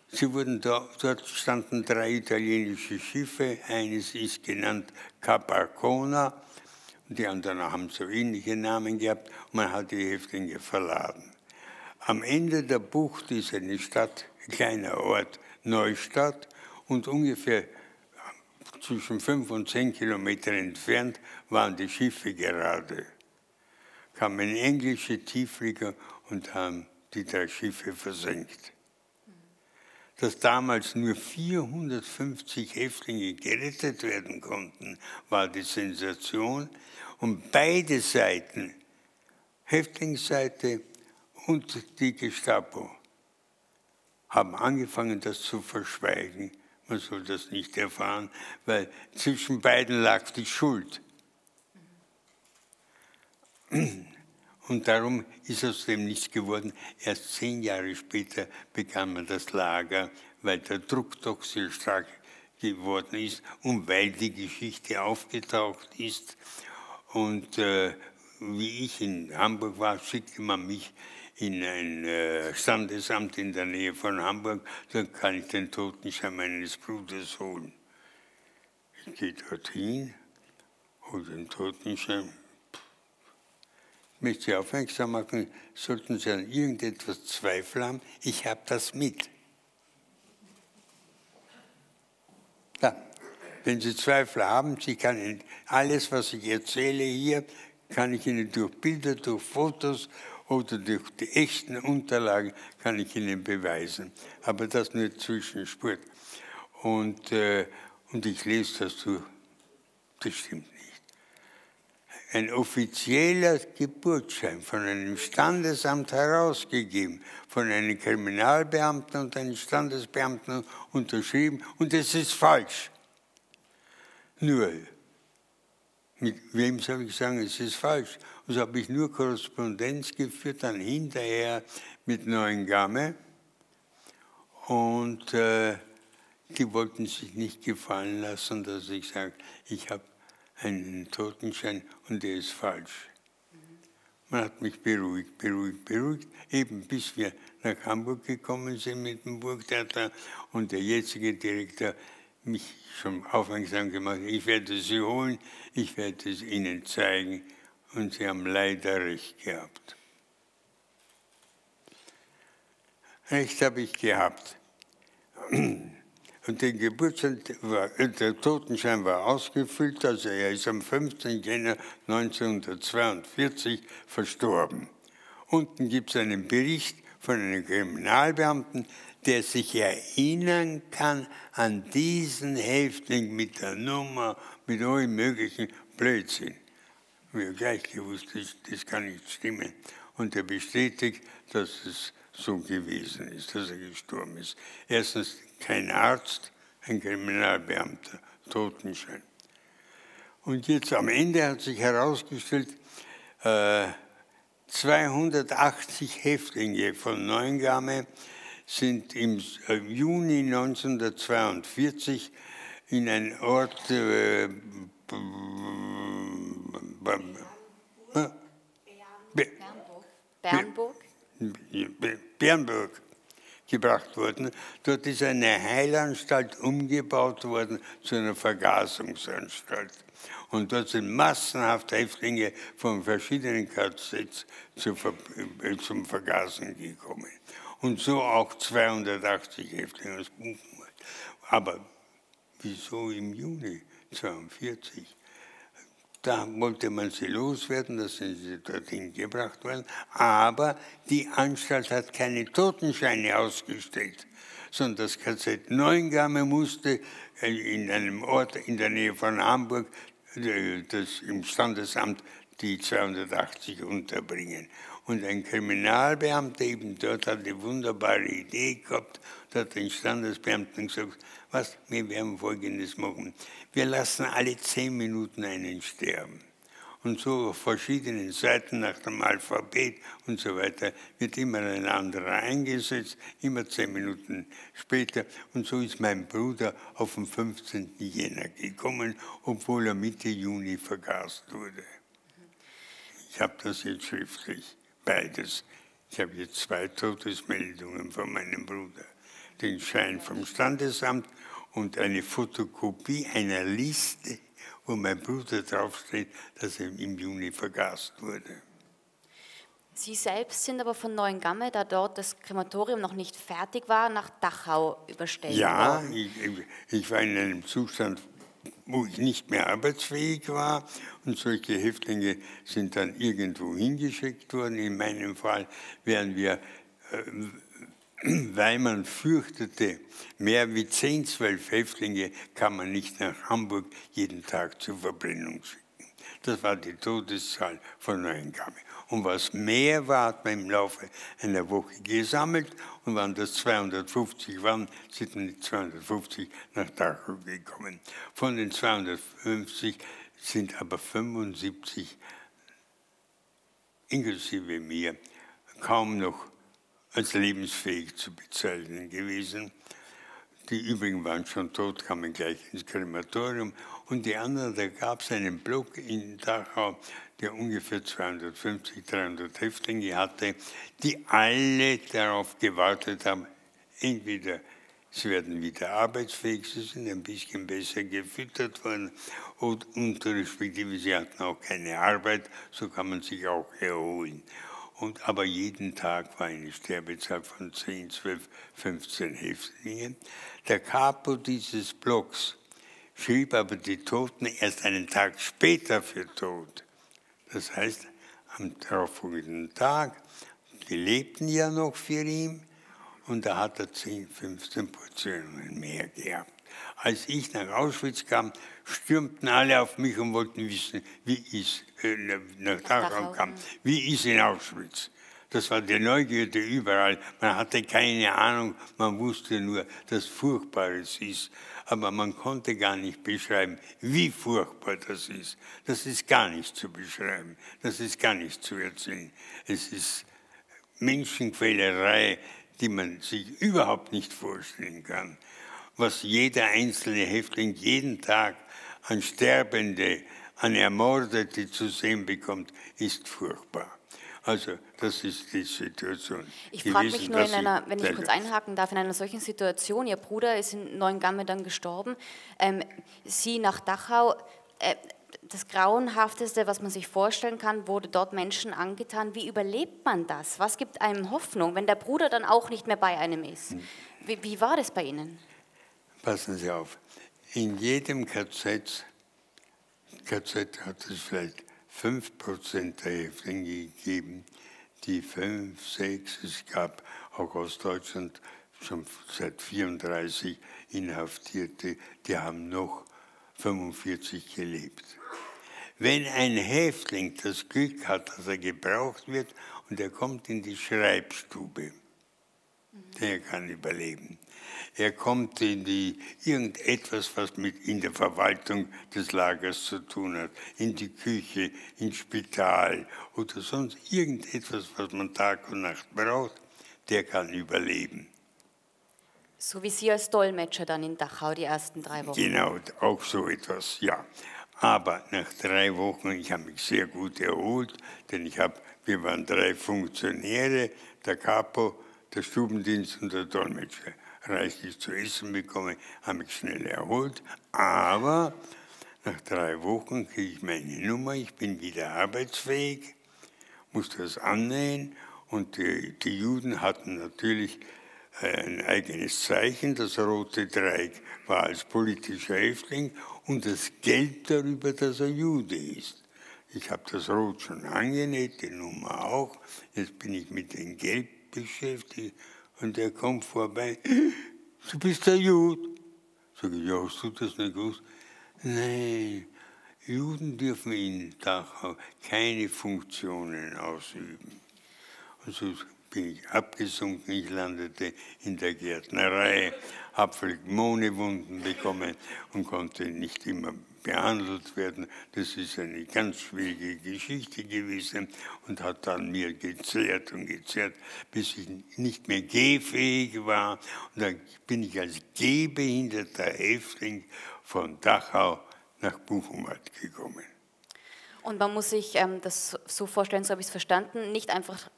Sie wurden dort standen 3 italienische Schiffe, eines ist genannt Capacona, und die anderen haben so ähnliche Namen gehabt, und man hat die Häftlinge verladen. Am Ende der Bucht ist eine Stadt, ein kleiner Ort, Neustadt, und ungefähr zwischen 5 und 10 Kilometern entfernt waren die Schiffe gerade. Kamen englische Tiefflieger und haben die 3 Schiffe versenkt. Dass damals nur 450 Häftlinge gerettet werden konnten, war die Sensation. Und beide Seiten, Häftlingsseite und die Gestapo, haben angefangen, das zu verschweigen. Man soll das nicht erfahren, weil zwischen beiden lag die Schuld. Und darum ist aus dem nichts geworden. Erst 10 Jahre später bekam man das Lager, weil der Druck doch sehr stark geworden ist und weil die Geschichte aufgetaucht ist. Und wie ich in Hamburg war, schickte man mich in ein Standesamt in der Nähe von Hamburg, dann kann ich den Totenschein meines Bruders holen. Ich gehe dorthin, hole den Totenschein. Ich möchte Sie aufmerksam machen, sollten Sie an irgendetwas Zweifel haben, ich habe das mit. Da. Wenn Sie Zweifel haben, Sie kann alles, was ich erzähle hier, kann ich Ihnen durch Bilder, durch Fotos oder durch die echten Unterlagen kann ich Ihnen beweisen. Aber das nur Zwischenspurt. Und ich lese das zu. Das stimmt nicht. Ein offizieller Geburtsschein von einem Standesamt herausgegeben, von einem Kriminalbeamten und einem Standesbeamten unterschrieben. Und es ist falsch. Nur, mit wem soll ich sagen, es ist falsch? Und so habe ich nur Korrespondenz geführt, dann hinterher mit Neuengamme. Und die wollten sich nicht gefallen lassen, dass ich sage, ich habe einen Totenschein und der ist falsch. Man hat mich beruhigt, beruhigt, beruhigt, eben bis wir nach Hamburg gekommen sind mit dem Burgtheater und der jetzige Direktor mich schon aufmerksam gemacht, ich werde Sie holen, ich werde es Ihnen zeigen. Und sie haben leider recht gehabt. Recht habe ich gehabt. Und den Geburtstag, der Totenschein war ausgefüllt, also er ist am 15. Jänner 1942 verstorben. Unten gibt es einen Bericht von einem Kriminalbeamten, der sich erinnern kann an diesen Häftling mit der Nummer, mit allem möglichen Blödsinn. Wir haben gleich gewusst, das kann nicht stimmen. Und er bestätigt, dass es so gewesen ist, dass er gestorben ist. Erstens kein Arzt, ein Kriminalbeamter, Totenschein. Und jetzt am Ende hat sich herausgestellt, 280 Häftlinge von Neuengamme sind im Juni 1942 in einen Ort Bernburg gebracht worden. Dort ist eine Heilanstalt umgebaut worden zu einer Vergasungsanstalt. Und dort sind massenhaft Häftlinge von verschiedenen KZs zum Vergasen gekommen. Und so auch 280 Häftlinge aus Buchenwald. Aber wieso im Juni 1942? Da wollte man sie loswerden, da sind sie dorthin gebracht worden. Aber die Anstalt hat keine Totenscheine ausgestellt, sondern das KZ Neuengamme musste in einem Ort in der Nähe von Hamburg im Standesamt die 280 unterbringen. Und ein Kriminalbeamter eben dort hat eine wunderbare Idee gehabt, da hat den Standesbeamten gesagt, was, wir werden Folgendes machen. Wir lassen alle 10 Minuten einen sterben. Und so auf verschiedenen Seiten nach dem Alphabet und so weiter wird immer ein anderer eingesetzt, immer 10 Minuten später. Und so ist mein Bruder auf den 15. Jänner gekommen, obwohl er Mitte Juni vergast wurde. Ich habe das jetzt schriftlich, beides. Ich habe jetzt 2 Todesmeldungen von meinem Bruder. Den Schein vom Standesamt und eine Fotokopie einer Liste, wo mein Bruder draufsteht, dass er im Juni vergast wurde. Sie selbst sind aber von Neuengamme, da dort das Krematorium noch nicht fertig war, nach Dachau überstellt worden. Ja, ich war in einem Zustand, wo ich nicht mehr arbeitsfähig war und solche Häftlinge sind dann irgendwo hingeschickt worden. In meinem Fall wären wir, weil man fürchtete, mehr wie 10, 12 Häftlinge kann man nicht nach Hamburg jeden Tag zur Verbrennung schicken. Das war die Todeszahl von Neuengamme. Und was mehr war, hat man im Laufe einer Woche gesammelt und wann das 250 waren, sind mit 250 nach Dachau gekommen. Von den 250 sind aber 75, inklusive mir, kaum noch als lebensfähig zu bezeichnen gewesen. Die übrigen waren schon tot, kamen gleich ins Krematorium. Und die anderen, da gab es einen Block in Dachau, der ungefähr 250, 300 Häftlinge hatte, die alle darauf gewartet haben, entweder sie werden wieder arbeitsfähig, sie sind ein bisschen besser gefüttert worden und respektive sie hatten auch keine Arbeit, so kann man sich auch erholen. Und aber jeden Tag war eine Sterbezahl von 10, 12, 15 Häftlingen. Der Kapo dieses Blocks schrieb aber die Toten erst einen Tag später für tot. Das heißt, am darauffolgenden Tag, die lebten ja noch für ihn, und da hat er 10, 15 Portionen mehr gehabt. Als ich nach Auschwitz kam, stürmten alle auf mich und wollten wissen, wie ich nach Dachau kam, wie ich in Auschwitz. Das war die Neugierde überall. Man hatte keine Ahnung, man wusste nur, dass Furchtbares ist. Aber man konnte gar nicht beschreiben, wie furchtbar das ist. Das ist gar nicht zu beschreiben, das ist gar nicht zu erzählen. Es ist Menschenquälerei, die man sich überhaupt nicht vorstellen kann. Was jeder einzelne Häftling jeden Tag an Sterbende, an Ermordete zu sehen bekommt, ist furchtbar. Also das ist die Situation. Ich frage mich nur, wenn ich kurz einhaken darf, in einer solchen Situation, Ihr Bruder ist in Neuengamme dann gestorben, Sie nach Dachau, das Grauenhafteste, was man sich vorstellen kann, wurde dort Menschen angetan. Wie überlebt man das? Was gibt einem Hoffnung, wenn der Bruder dann auch nicht mehr bei einem ist? Wie war das bei Ihnen? Passen Sie auf, in jedem KZ hat es vielleicht 5% der Häftlinge gegeben, die 5, 6, es gab auch aus Deutschland schon seit 1934 Inhaftierte, die haben noch 1945 gelebt. Wenn ein Häftling das Glück hat, dass er gebraucht wird und er kommt in die Schreibstube, der kann überleben. Er kommt in die irgendetwas, was mit in der Verwaltung des Lagers zu tun hat, in die Küche, ins Spital oder sonst irgendetwas, was man Tag und Nacht braucht, der kann überleben. So wie Sie als Dolmetscher dann in Dachau die ersten 3 Wochen. Genau, auch so etwas, ja. Aber nach 3 Wochen, ich habe mich sehr gut erholt, denn wir waren 3 Funktionäre, der Capo, der Stubendienst und der Dolmetscher. Reichlich zu essen bekommen, habe mich schnell erholt. Aber nach 3 Wochen kriege ich meine Nummer, ich bin wieder arbeitsfähig, muss das annähen. Und die Juden hatten natürlich ein eigenes Zeichen. Das rote Dreieck war als politischer Häftling und das Gelb darüber, dass er Jude ist. Ich habe das Rot schon angenäht, die Nummer auch. Jetzt bin ich mit dem Gelb beschäftigt und er kommt vorbei, du bist der Jude. Sag ich, ja, hast du das nicht gewusst? Nein, Juden dürfen in Dachau keine Funktionen ausüben. Und so bin ich abgesunken, ich landete in der Gärtnerei, habe Phlegmonewunden bekommen und konnte nicht immer behandelt werden. Das ist eine ganz schwierige Geschichte gewesen und hat an mir gezerrt und gezerrt, bis ich nicht mehr gehfähig war. Und dann bin ich als gehbehinderter Häftling von Dachau nach Buchenwald gekommen. Und man muss sich das so vorstellen, so habe ich es verstanden, nicht einfach,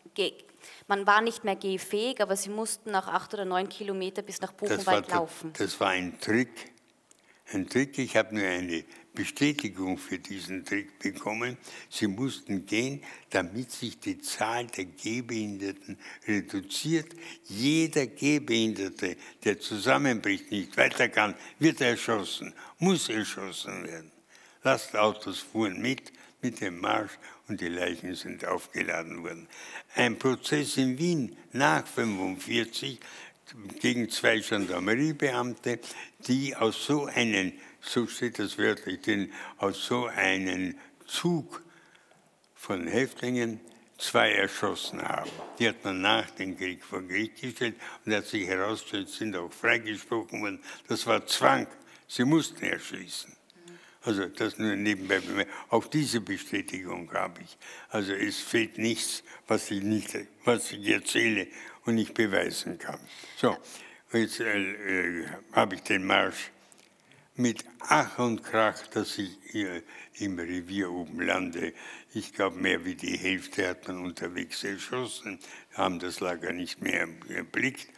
man war nicht mehr gehfähig, aber Sie mussten nach 8 oder 9 Kilometer bis nach Buchenwald laufen. Das war ein Trick. Ein Trick, ich habe nur eine Bestätigung für diesen Trick bekommen. Sie mussten gehen, damit sich die Zahl der Gehbehinderten reduziert. Jeder Gehbehinderte, der zusammenbricht, nicht weiter kann, wird erschossen, muss erschossen werden. Lastautos fuhren mit dem Marsch und die Leichen sind aufgeladen worden. Ein Prozess in Wien nach 1945 gegen 2 Gendarmeriebeamte, die aus so einem, so steht das wörtlich, denn aus so einem Zug von Häftlingen 2 erschossen haben. Die hat man nach dem Krieg vor Gericht gestellt und hat sich herausgestellt, sind auch freigesprochen worden. Das war Zwang, sie mussten erschießen. Also das nur nebenbei bemerkt. Auch diese Bestätigung habe ich. Also es fehlt nichts, was ich erzähle und nicht beweisen kann. So, jetzt habe ich den Marsch mit Ach und Krach, dass ich im Revier oben lande. Ich glaube, mehr wie die Hälfte hat man unterwegs erschossen, haben das Lager nicht mehr erblickt.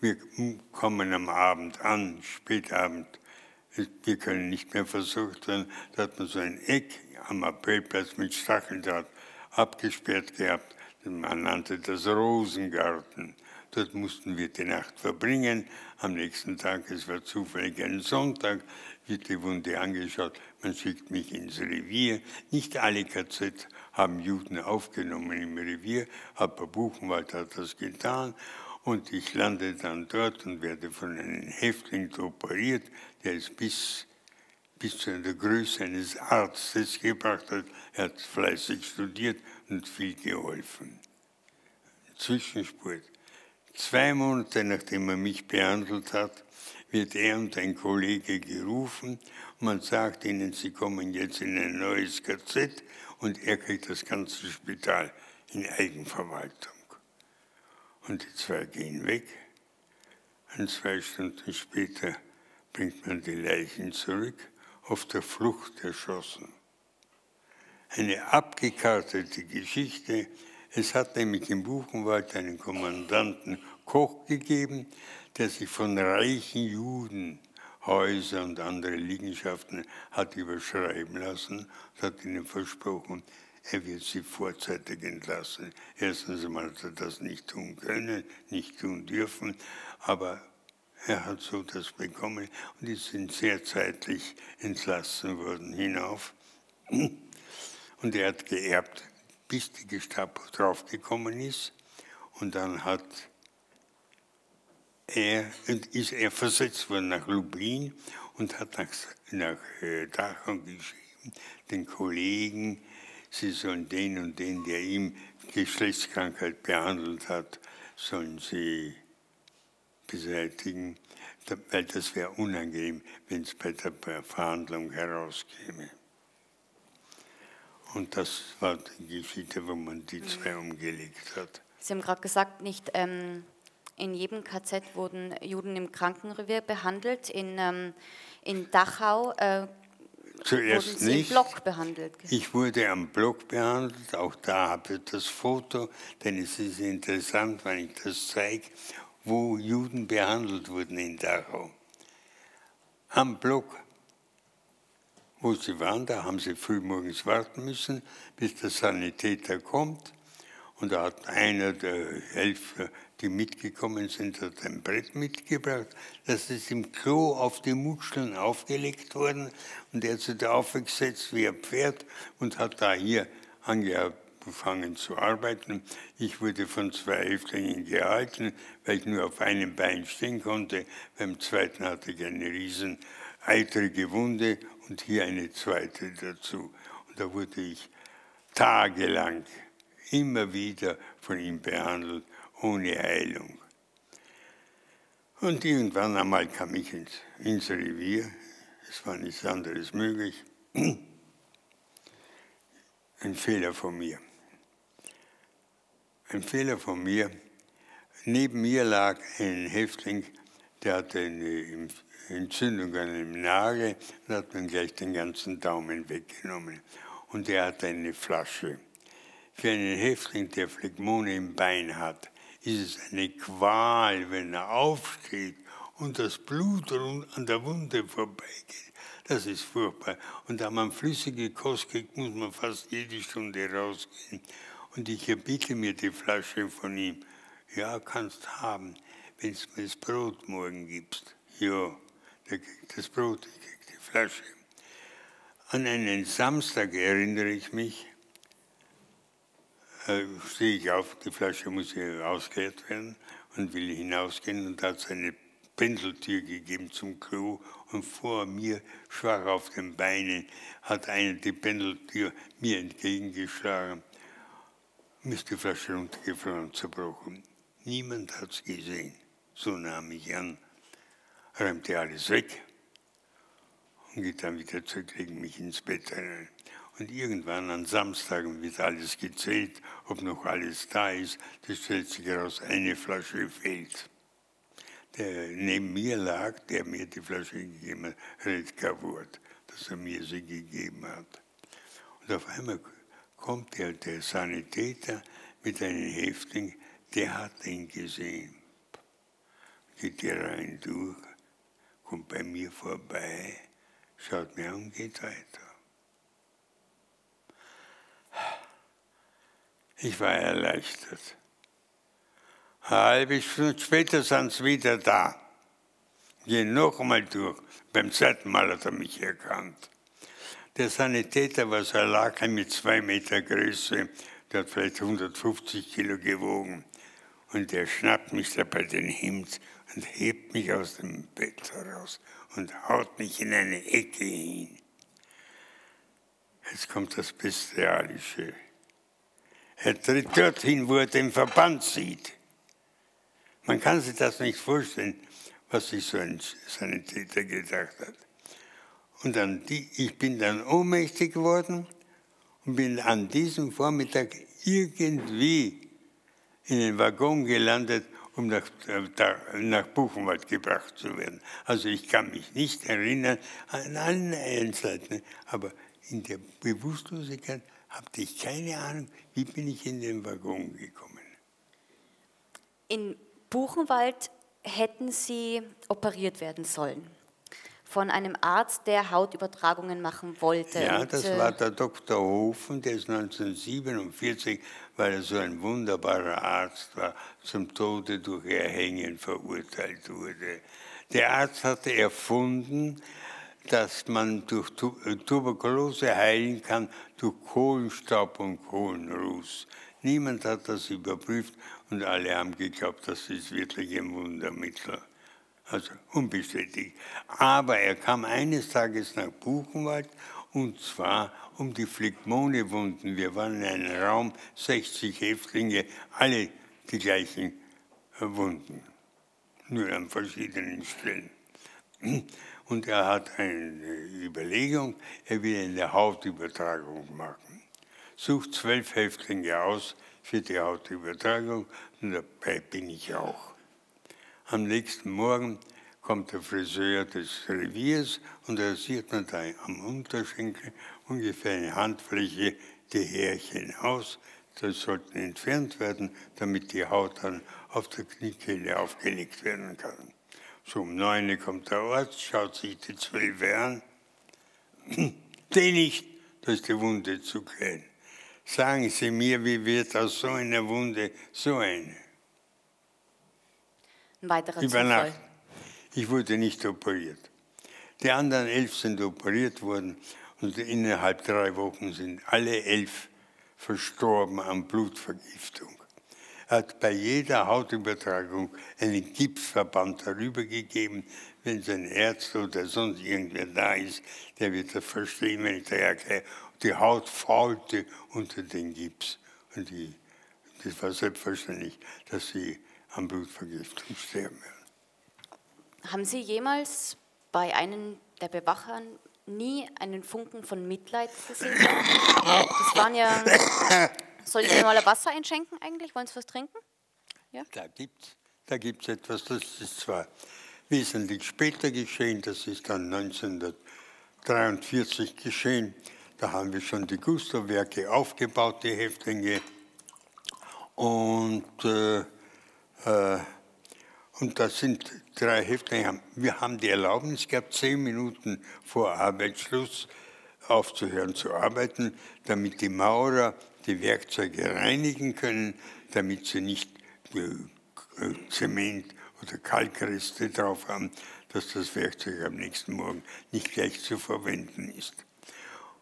Wir kommen am Abend an, Spätabend. Wir können nicht mehr versucht werden, da hat man so ein Eck am Appellplatz mit Stacheldraht abgesperrt gehabt. Man nannte das Rosengarten. Dort mussten wir die Nacht verbringen. Am nächsten Tag, es war zufällig ein Sonntag, wird die Wunde angeschaut. Man schickt mich ins Revier. Nicht alle KZ haben Juden aufgenommen im Revier, aber Buchenwald hat das getan. Und ich lande dann dort und werde von einem Häftling operiert, der es bis zu der Größe eines Arztes gebracht hat. Er hat fleißig studiert und viel geholfen. Zwischenspurt. 2 Monate, nachdem er mich behandelt hat, wird er und ein Kollege gerufen. Man sagt ihnen, sie kommen jetzt in ein neues KZ und er kriegt das ganze Spital in Eigenverwaltung. Und die 2 gehen weg. Und 2 Stunden später bringt man die Leichen zurück, auf der Flucht erschossen. Eine abgekartete Geschichte. Es hat nämlich im Buchenwald einen Kommandanten Koch gegeben, der sich von reichen Juden Häuser und andere Liegenschaften hat überschreiben lassen und hat ihnen versprochen, er wird sie vorzeitig entlassen. Erstens einmal hat er das nicht tun können, nicht tun dürfen, aber er hat so das bekommen und die sind sehr zeitlich entlassen worden hinauf. Und er hat geerbt bis die Gestapo draufgekommen ist. Und dann hat er, ist er versetzt worden nach Lublin und hat nach Dachau geschrieben, den Kollegen, sie sollen den und den, der ihm Geschlechtskrankheit behandelt hat, sollen sie beseitigen, weil das wäre unangenehm, wenn es bei der Verhandlung herauskäme. Und das war die Geschichte, wo man die zwei umgelegt hat. Sie haben gerade gesagt, nicht in jedem KZ wurden Juden im Krankenrevier behandelt, in Dachau zuerst wurden sie nicht. Im Block behandelt. Ich wurde am Block behandelt, auch da habe ich das Foto, denn es ist interessant, wenn ich das zeige, wo Juden behandelt wurden in Dachau. Am Block, wo sie waren, da haben sie frühmorgens warten müssen, bis der Sanitäter kommt. Und da hat einer der Helfer, die mitgekommen sind, hat ein Brett mitgebracht. Das ist im Klo auf die Muscheln aufgelegt worden. Und er hat sich da aufgesetzt wie ein Pferd und hat da hier angefangen zu arbeiten. Ich wurde von zwei Häftlingen gehalten, weil ich nur auf einem Bein stehen konnte. Beim zweiten hatte ich eine riesen eitrige Wunde und hier eine zweite dazu. Und da wurde ich tagelang immer wieder von ihm behandelt, ohne Heilung. Und irgendwann einmal kam ich ins Revier, es war nichts anderes möglich, ein Fehler von mir. Ein Fehler von mir, neben mir lag ein Häftling, der hatte eine Entzündung an einem Nagel und hat mir gleich den ganzen Daumen weggenommen. Und er hatte eine Flasche. Für einen Häftling, der Phlegmone im Bein hat, ist es eine Qual, wenn er aufsteht und das Blut an der Wunde vorbeigeht. Das ist furchtbar. Und da man flüssige Kost kriegt, muss man fast jede Stunde rausgehen. Und ich erbitte mir die Flasche von ihm. Ja, kannst haben, wenn es mir das Brot morgen gibst. Ja, der kriegt das Brot, ich krieg die Flasche. An einen Samstag erinnere ich mich, stehe ich auf, die Flasche muss hier ausgeleert werden und will hinausgehen. Und da hat es eine Pendeltür gegeben zum Klo und vor mir, schwach auf den Beinen, hat einer die Pendeltür mir entgegengeschlagen. Mir ist die Flasche runtergefallen und zerbrochen. Niemand hat es gesehen. So nahm ich an, räumte alles weg und geht dann wieder zurück, lege mich ins Bett rein. Und irgendwann an Samstagen wird alles gezählt, ob noch alles da ist. Das stellt sich heraus, eine Flasche fehlt. Der neben mir lag, der mir die Flasche gegeben hat, redet kein Wort, dass er mir sie gegeben hat. Und auf einmal kommt der Sanitäter mit einem Häftling, der hat ihn gesehen. Geht der rein durch, kommt bei mir vorbei, schaut mir an und geht weiter. Ich war erleichtert. Eine halbe Stunde später sind sie wieder da. Gehen noch einmal durch. Beim zweiten Mal hat er mich erkannt. Der Sanitäter war so ein Laken mit 2 Meter Größe. Der hat vielleicht 150 Kilo gewogen. Und der schnappt mich da bei den Hemd und hebt mich aus dem Bett heraus und haut mich in eine Ecke hin. Jetzt kommt das Bestialische. Er tritt dorthin, wo er den Verband sieht. Man kann sich das nicht vorstellen, was sich so ein Sanitäter gedacht hat. Und ich bin dann ohnmächtig geworden und bin an diesem Vormittag irgendwie in den Waggon gelandet, um nach Buchenwald gebracht zu werden. Also ich kann mich nicht erinnern an alle Einzelheiten, aber in der Bewusstlosigkeit habe ich keine Ahnung, wie bin ich in den Waggon gekommen. In Buchenwald hätten Sie operiert werden sollen. Von einem Arzt, der Hautübertragungen machen wollte. Ja, das war der Dr. Hoven, der ist 1947, weil er so ein wunderbarer Arzt war, zum Tode durch Erhängen verurteilt wurde. Der Arzt hatte erfunden, dass man durch Tuberkulose heilen kann, durch Kohlenstaub und Kohlenruß. Niemand hat das überprüft und alle haben geglaubt, das ist wirklich ein Wundermittel. Also unbestätigt. Aber er kam eines Tages nach Buchenwald, und zwar um die Phlegmonewunden. Wir waren in einem Raum, 60 Häftlinge, alle die gleichen Wunden, nur an verschiedenen Stellen. Und er hat eine Überlegung, er will eine Hautübertragung machen. Sucht 12 Häftlinge aus für die Hautübertragung und dabei bin ich auch. Am nächsten Morgen kommt der Friseur des Reviers und da sieht man da am Unterschenkel ungefähr eine Handfläche die Härchen aus. Das sollten entfernt werden, damit die Haut dann auf der Kniekehle aufgelegt werden kann. So um 9 Uhr kommt der Arzt, schaut sich die 12 an. Den nicht, da ist die Wunde zu klein. Sagen Sie mir, wie wird aus so einer Wunde so eine? Über Nacht. Ich wurde nicht operiert. Die anderen 11 sind operiert worden und innerhalb 3 Wochen sind alle 11 verstorben an Blutvergiftung. Er hat bei jeder Hautübertragung einen Gipsverband darüber gegeben. Wenn ein Arzt oder sonst irgendwer da ist, der wird das verstehen, wenn ich da erkläre. Die Haut faulte unter den Gips. Und das war selbstverständlich, dass sie an Blutvergiftung sterben werden. Haben Sie jemals bei einem der Bewachern nie einen Funken von Mitleid gesehen? Das waren ja... Soll ich Ihnen mal Wasser einschenken eigentlich? Wollen Sie was trinken? Ja? Da gibt's etwas, das ist zwar wesentlich später geschehen, das ist dann 1943 geschehen. Da haben wir schon die Gusto-Werke aufgebaut, die Häftlinge. Und das sind 3 Häftlinge. Wir haben die Erlaubnis gehabt, 10 Minuten vor Arbeitsschluss aufzuhören zu arbeiten, damit die Maurer die Werkzeuge reinigen können, damit sie nicht Zement oder Kalkreste drauf haben, dass das Werkzeug am nächsten Morgen nicht gleich zu verwenden ist.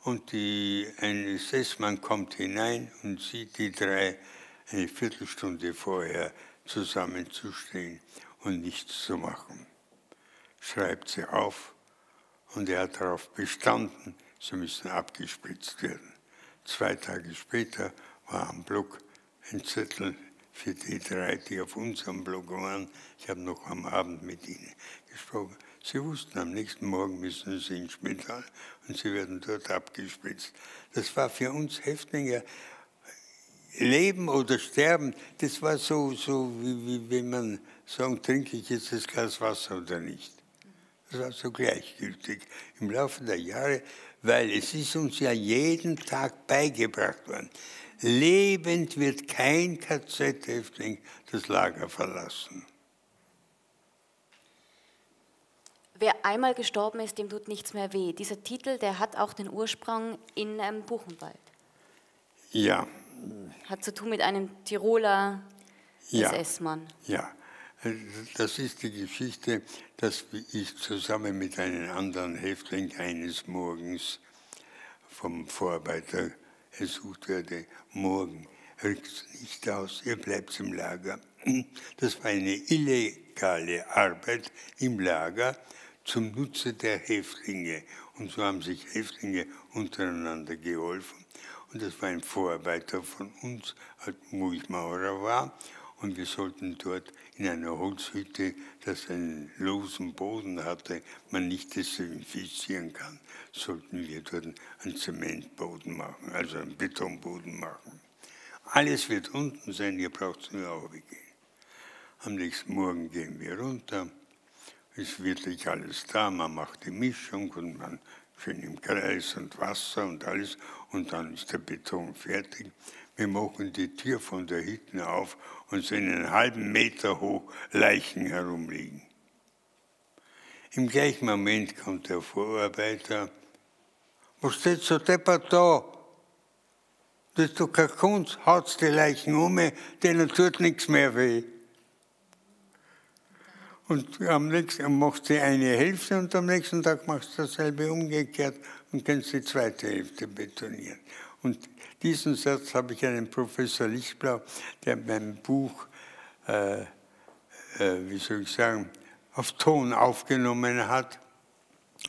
Und ein SS-Mann kommt hinein und sieht die 3 eine Viertelstunde vorher zusammenzustehen und nichts zu machen. Schreibt sie auf und er hat darauf bestanden, sie müssen abgespritzt werden. 2 Tage später war am Block ein Zettel für die 3, die auf unserem Block waren. Ich habe noch am Abend mit ihnen gesprochen. Sie wussten, am nächsten Morgen müssen sie ins Schmittal und sie werden dort abgespritzt. Das war für uns Häftlinge Leben oder Sterben. Das war so wie wenn man sagt, trinke ich jetzt das Glas Wasser oder nicht. Das war so gleichgültig im Laufe der Jahre, weil es ist uns ja jeden Tag beigebracht worden. Lebend wird kein KZ-Häftling das Lager verlassen. Wer einmal gestorben ist, dem tut nichts mehr weh. Dieser Titel, der hat auch den Ursprung in Buchenwald. Ja. Hat zu tun mit einem Tiroler SS-Mann. Ja. Das ist die Geschichte, dass ich zusammen mit einem anderen Häftling eines Morgens vom Vorarbeiter ersucht werde, morgen rückt nicht aus, ihr bleibt im Lager. Das war eine illegale Arbeit im Lager zum Nutze der Häftlinge. Und so haben sich Häftlinge untereinander geholfen. Und das war ein Vorarbeiter von uns, wo ich Maurer war. Und wir sollten dort in einer Holzhütte, das einen losen Boden hatte, man nicht desinfizieren kann, sollten wir dort einen Zementboden machen, also einen Betonboden machen. Alles wird unten sein, ihr braucht es nur aufgehen. Am nächsten Morgen gehen wir runter, ist wirklich alles da, man macht die Mischung und man schön im Kreis und Wasser und alles und dann ist der Beton fertig. Wir machen die Tür von da hinten auf und sehen einen halben Meter hoch Leichen herumliegen. Im gleichen Moment kommt der Vorarbeiter. Was steht so deppert da? Das ist doch kein Kunst, haut die Leichen um, denen tut nichts mehr weh. und am nächsten Tag macht sie eine Hälfte und am nächsten Tag macht sie dasselbe umgekehrt und kannst die zweite Hälfte betonieren. Und diesen Satz habe ich einem Professor Lichtblau, der mein Buch, wie soll ich sagen, auf Ton aufgenommen hat,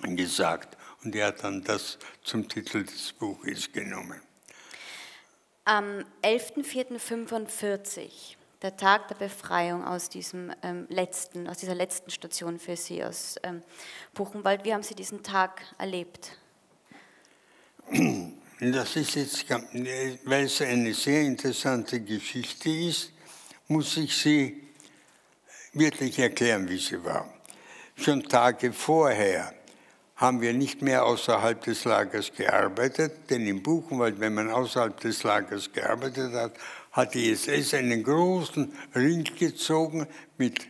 gesagt. Und er hat dann das zum Titel des Buches genommen. Am 11.04.1945, der Tag der Befreiung aus, dieser letzten Station für Sie, aus Buchenwald, wie haben Sie diesen Tag erlebt? Das ist jetzt, weil es eine sehr interessante Geschichte ist, muss ich sie wirklich erklären, wie sie war. Schon Tage vorher haben wir nicht mehr außerhalb des Lagers gearbeitet, denn in Buchenwald, wenn man außerhalb des Lagers gearbeitet hat, hat die SS einen großen Ring gezogen mit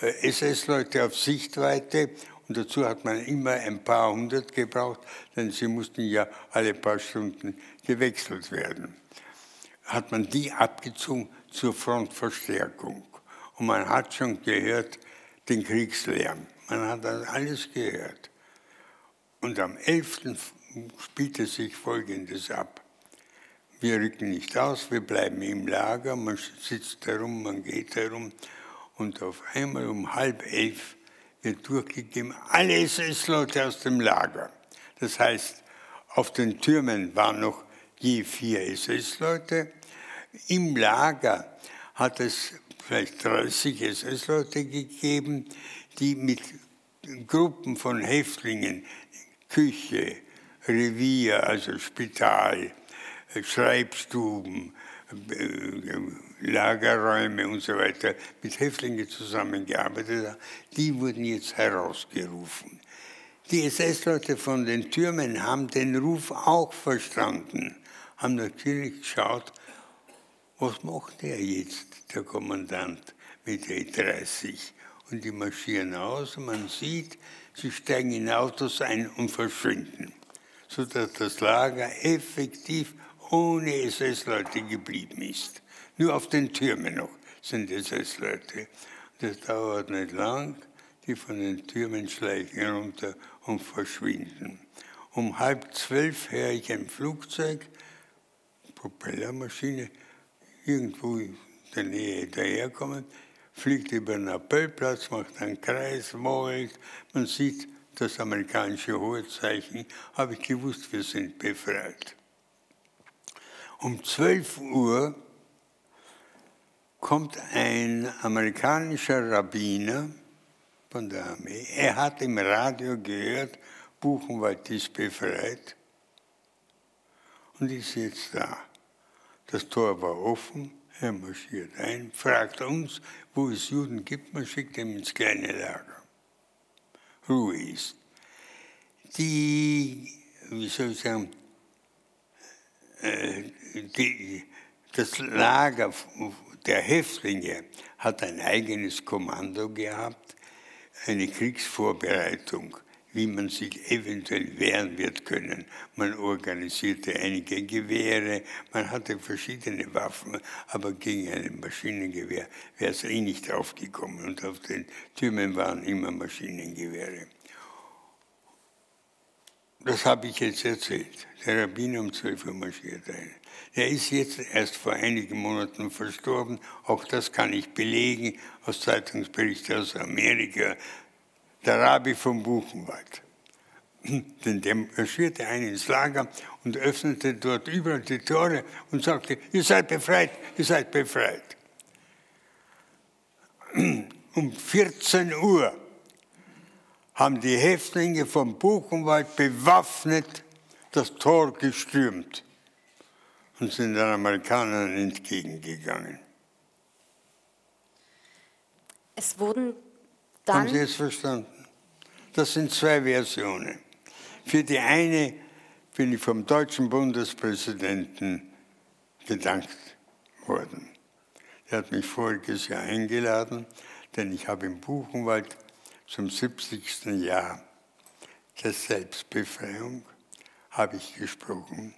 SS-Leuten auf Sichtweite, und dazu hat man immer ein paar hundert gebraucht, denn sie mussten ja alle paar Stunden gewechselt werden. Hat man die abgezogen zur Frontverstärkung. Und man hat schon gehört den Kriegslärm. Man hat dann alles gehört. Und am 11. spielte sich Folgendes ab. Wir rücken nicht aus, wir bleiben im Lager, man sitzt herum, man geht herum. Und auf einmal um 10:30 wird durchgegeben, alle SS-Leute aus dem Lager. Das heißt, auf den Türmen waren noch je 4 SS-Leute. Im Lager hat es vielleicht 30 SS-Leute gegeben, die mit Gruppen von Häftlingen, Küche, Revier, also Spital, Schreibstuben, Lagerräume und so weiter, mit Häftlingen zusammengearbeitet haben, die wurden jetzt herausgerufen. Die SS-Leute von den Türmen haben den Ruf auch verstanden, haben natürlich geschaut, was macht der jetzt, der Kommandant mit der E30? Und die marschieren aus und man sieht, sie steigen in Autos ein und verschwinden, sodass das Lager effektiv ohne SS-Leute geblieben ist. Nur auf den Türmen noch sind SS-Leute. Das dauert nicht lang, die von den Türmen schleichen runter und verschwinden. Um 11:30 höre ich ein Flugzeug, Propellermaschine, irgendwo in der Nähe hinterherkommen, fliegt über den Appellplatz, macht einen Kreis, mault. Man sieht das amerikanische Hoheitszeichen, habe ich gewusst, wir sind befreit. Um 12 Uhr kommt ein amerikanischer Rabbiner von der Armee. Er hat im Radio gehört, Buchenwald ist befreit und ist jetzt da. Das Tor war offen, er marschiert ein, fragt uns, wo es Juden gibt, man schickt ihn ins kleine Lager. Ruhe ist. Die, wie soll ich sagen, das Lager der Häftlinge hat ein eigenes Kommando gehabt, eine Kriegsvorbereitung, wie man sich eventuell wehren wird können. Man organisierte einige Gewehre, man hatte verschiedene Waffen, aber gegen ein Maschinengewehr wäre es eh nicht aufgekommen. Und auf den Türmen waren immer Maschinengewehre. Das habe ich jetzt erzählt. Der Rabbiner um 12 Uhr marschiert ein. Der ist jetzt erst vor einigen Monaten verstorben. Auch das kann ich belegen aus Zeitungsberichten aus Amerika. Der Rabbi von Buchenwald, denn der marschierte ein ins Lager und öffnete dort überall die Tore und sagte, ihr seid befreit, ihr seid befreit. Um 14 Uhr haben die Häftlinge von Buchenwald bewaffnet das Tor gestürmt und sind den Amerikanern entgegengegangen. Es wurden dann haben Sie es verstanden? Das sind 2 Versionen. Für die eine bin ich vom deutschen Bundespräsidenten gedankt worden. Er hat mich voriges Jahr eingeladen, denn ich habe in Buchenwald zum 70. Jahr der Selbstbefreiung habe ich gesprochen.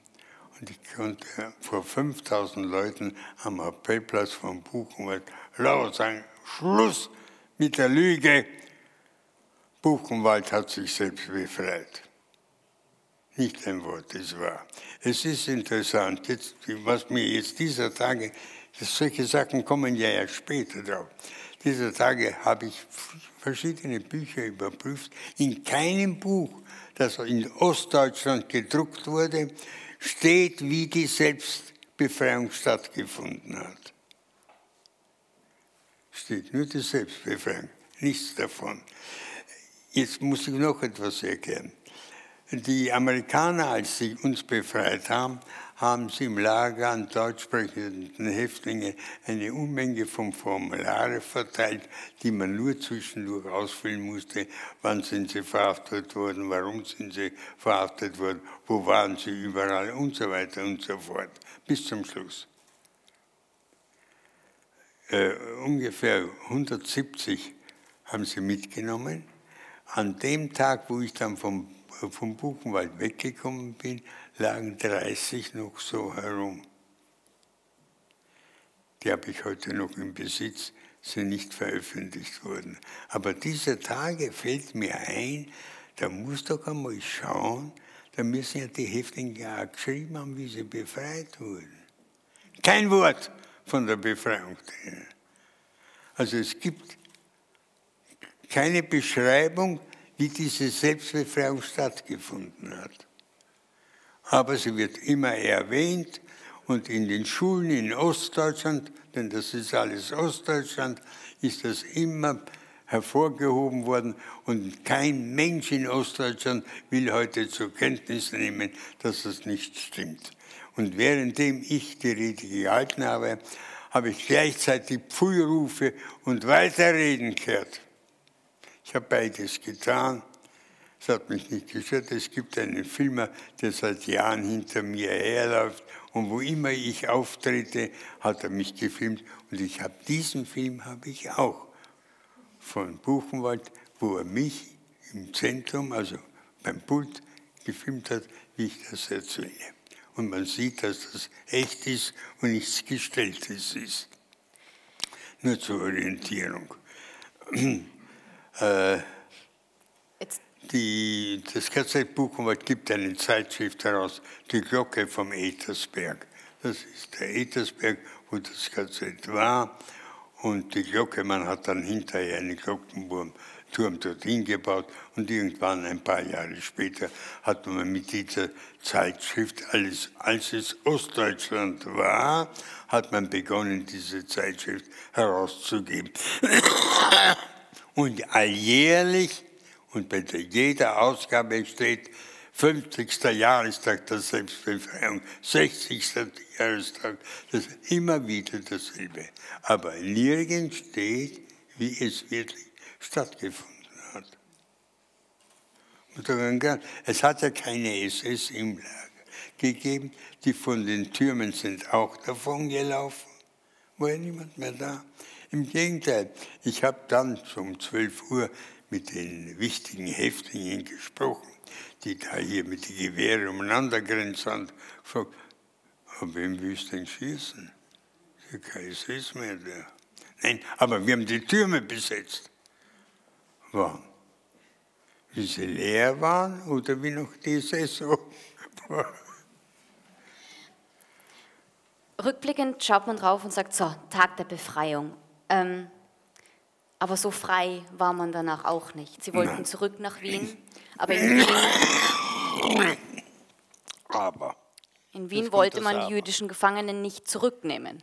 Und ich konnte vor 5000 Leuten am Appellplatz von Buchenwald laut sagen, Schluss! mit der Lüge, Buchenwald hat sich selbst befreit. Nicht ein Wort ist wahr. Es ist interessant, jetzt, was mir jetzt dieser Tage, solche Sachen kommen ja erst später drauf. Dieser Tage habe ich verschiedene Bücher überprüft. In keinem Buch, das in Ostdeutschland gedruckt wurde, steht, wie die Selbstbefreiung stattgefunden hat. Steht nur die Selbstbefreiung, nichts davon. Jetzt muss ich noch etwas erklären. Die Amerikaner, als sie uns befreit haben, haben sie im Lager an deutsch sprechenden Häftlingen eine Unmenge von Formularen verteilt, die man nur zwischendurch ausfüllen musste. Wann sind sie verhaftet worden, warum sind sie verhaftet worden, wo waren sie überall und so weiter und so fort, bis zum Schluss. Ungefähr 170 haben sie mitgenommen. An dem Tag, wo ich dann vom Buchenwald weggekommen bin, lagen 30 noch so herum. Die habe ich heute noch im Besitz, sind nicht veröffentlicht worden. Aber diese Tage fällt mir ein, da muss doch einmal schauen, da müssen ja die Häftlinge auch geschrieben haben, wie sie befreit wurden. Kein Wort von der Befreiung drin. Also es gibt keine Beschreibung, wie diese Selbstbefreiung stattgefunden hat. Aber sie wird immer erwähnt und in den Schulen in Ostdeutschland, denn das ist alles Ostdeutschland, ist das immer hervorgehoben worden und kein Mensch in Ostdeutschland will heute zur Kenntnis nehmen, dass das nicht stimmt. Und währenddem ich die Rede gehalten habe, habe ich gleichzeitig Pfui-Rufe und Weiterreden gehört. Ich habe beides getan, es hat mich nicht gestört. Es gibt einen Filmer, der seit Jahren hinter mir herläuft und wo immer ich auftrete, hat er mich gefilmt. Und ich habe diesen Film habe ich auch von Buchenwald, wo er mich im Zentrum, also beim Pult, gefilmt hat, wie ich das erzähle. Und man sieht, dass das echt ist und nichts Gestelltes ist. Nur zur Orientierung. Das KZ Buchenwald gibt eine Zeitschrift heraus, die Glocke vom Ettersberg. Das ist der Ettersberg, wo das KZ war. Und die Glocke, man hat dann hinterher einen Glockenturm dorthin gebaut. Und irgendwann, ein paar Jahre später, hat man mit dieser Zeitschrift, als es Ostdeutschland war, hat man begonnen, diese Zeitschrift herauszugeben. Und alljährlich, und bei jeder Ausgabe steht 50. Jahrestag der Selbstbefreiung, 60. Jahrestag, das ist immer wieder dasselbe. Aber nirgends steht, wie es wirklich stattgefunden hat. Und es hat ja keine SS im Lager gegeben, die von den Türmen sind auch davon gelaufen, war ja niemand mehr da. Im Gegenteil, ich habe dann um 12 Uhr mit den wichtigen Häftlingen gesprochen, die da hier mit den Gewehren umeinander grenzen und gefragt, auf wen willst du denn schießen? Der Kaiser ist mehr da. Nein, aber wir haben die Türme besetzt. Wann? Wie sie leer waren oder wie noch die Saison war? Rückblickend schaut man drauf und sagt, so, Tag der Befreiung. Aber so frei war man danach auch nicht. Sie wollten zurück nach Wien, aber in Wien, wollte man die jüdischen Gefangenen nicht zurücknehmen.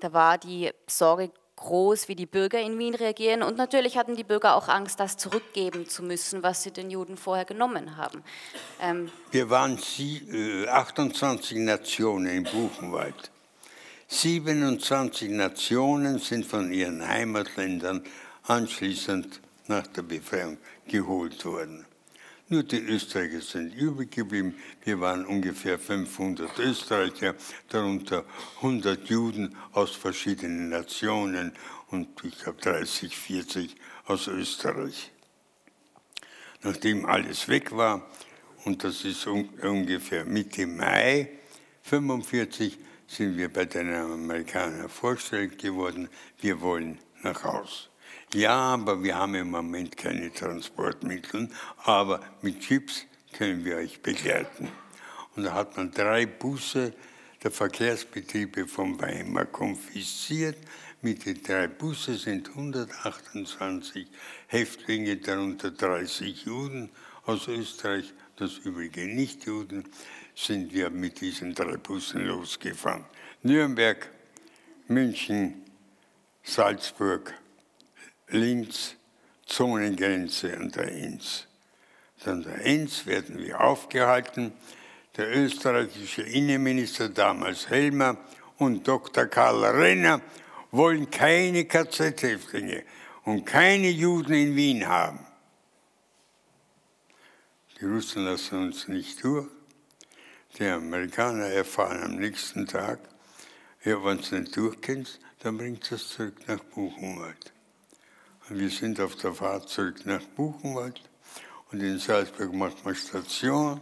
Da war die Sorge groß, wie die Bürger in Wien reagieren. Und natürlich hatten die Bürger auch Angst, das zurückgeben zu müssen, was sie den Juden vorher genommen haben. Wir waren 28 Nationen im Buchenwald. 27 Nationen sind von ihren Heimatländern anschließend nach der Befreiung geholt worden. Nur die Österreicher sind übrig geblieben. Wir waren ungefähr 500 Österreicher, darunter 100 Juden aus verschiedenen Nationen und ich glaube 30, 40 aus Österreich. Nachdem alles weg war, und das ist ungefähr Mitte Mai 1945, sind wir bei den Amerikanern vorgestellt geworden, wir wollen nach Haus. Ja, aber wir haben im Moment keine Transportmittel, aber mit Chips können wir euch begleiten. Und da hat man 3 Busse der Verkehrsbetriebe von Weimar konfisziert. Mit den 3 Bussen sind 128 Häftlinge, darunter 30 Juden aus Österreich, das übrige Nichtjuden, sind wir mit diesen 3 Bussen losgefahren. Nürnberg, München, Salzburg, Linz, Zonengrenze an der Inns. An der Inns werden wir aufgehalten. Der österreichische Innenminister, damals Helmer, und Dr. Karl Renner wollen keine KZ-Häftlinge und keine Juden in Wien haben. Die Russen lassen uns nicht durch. Die Amerikaner erfahren am nächsten Tag, ja, wenn du nicht durchkennst, dann bringt es zurück nach Buchenwald. Und wir sind auf der Fahrt zurück nach Buchenwald und in Salzburg macht man Station.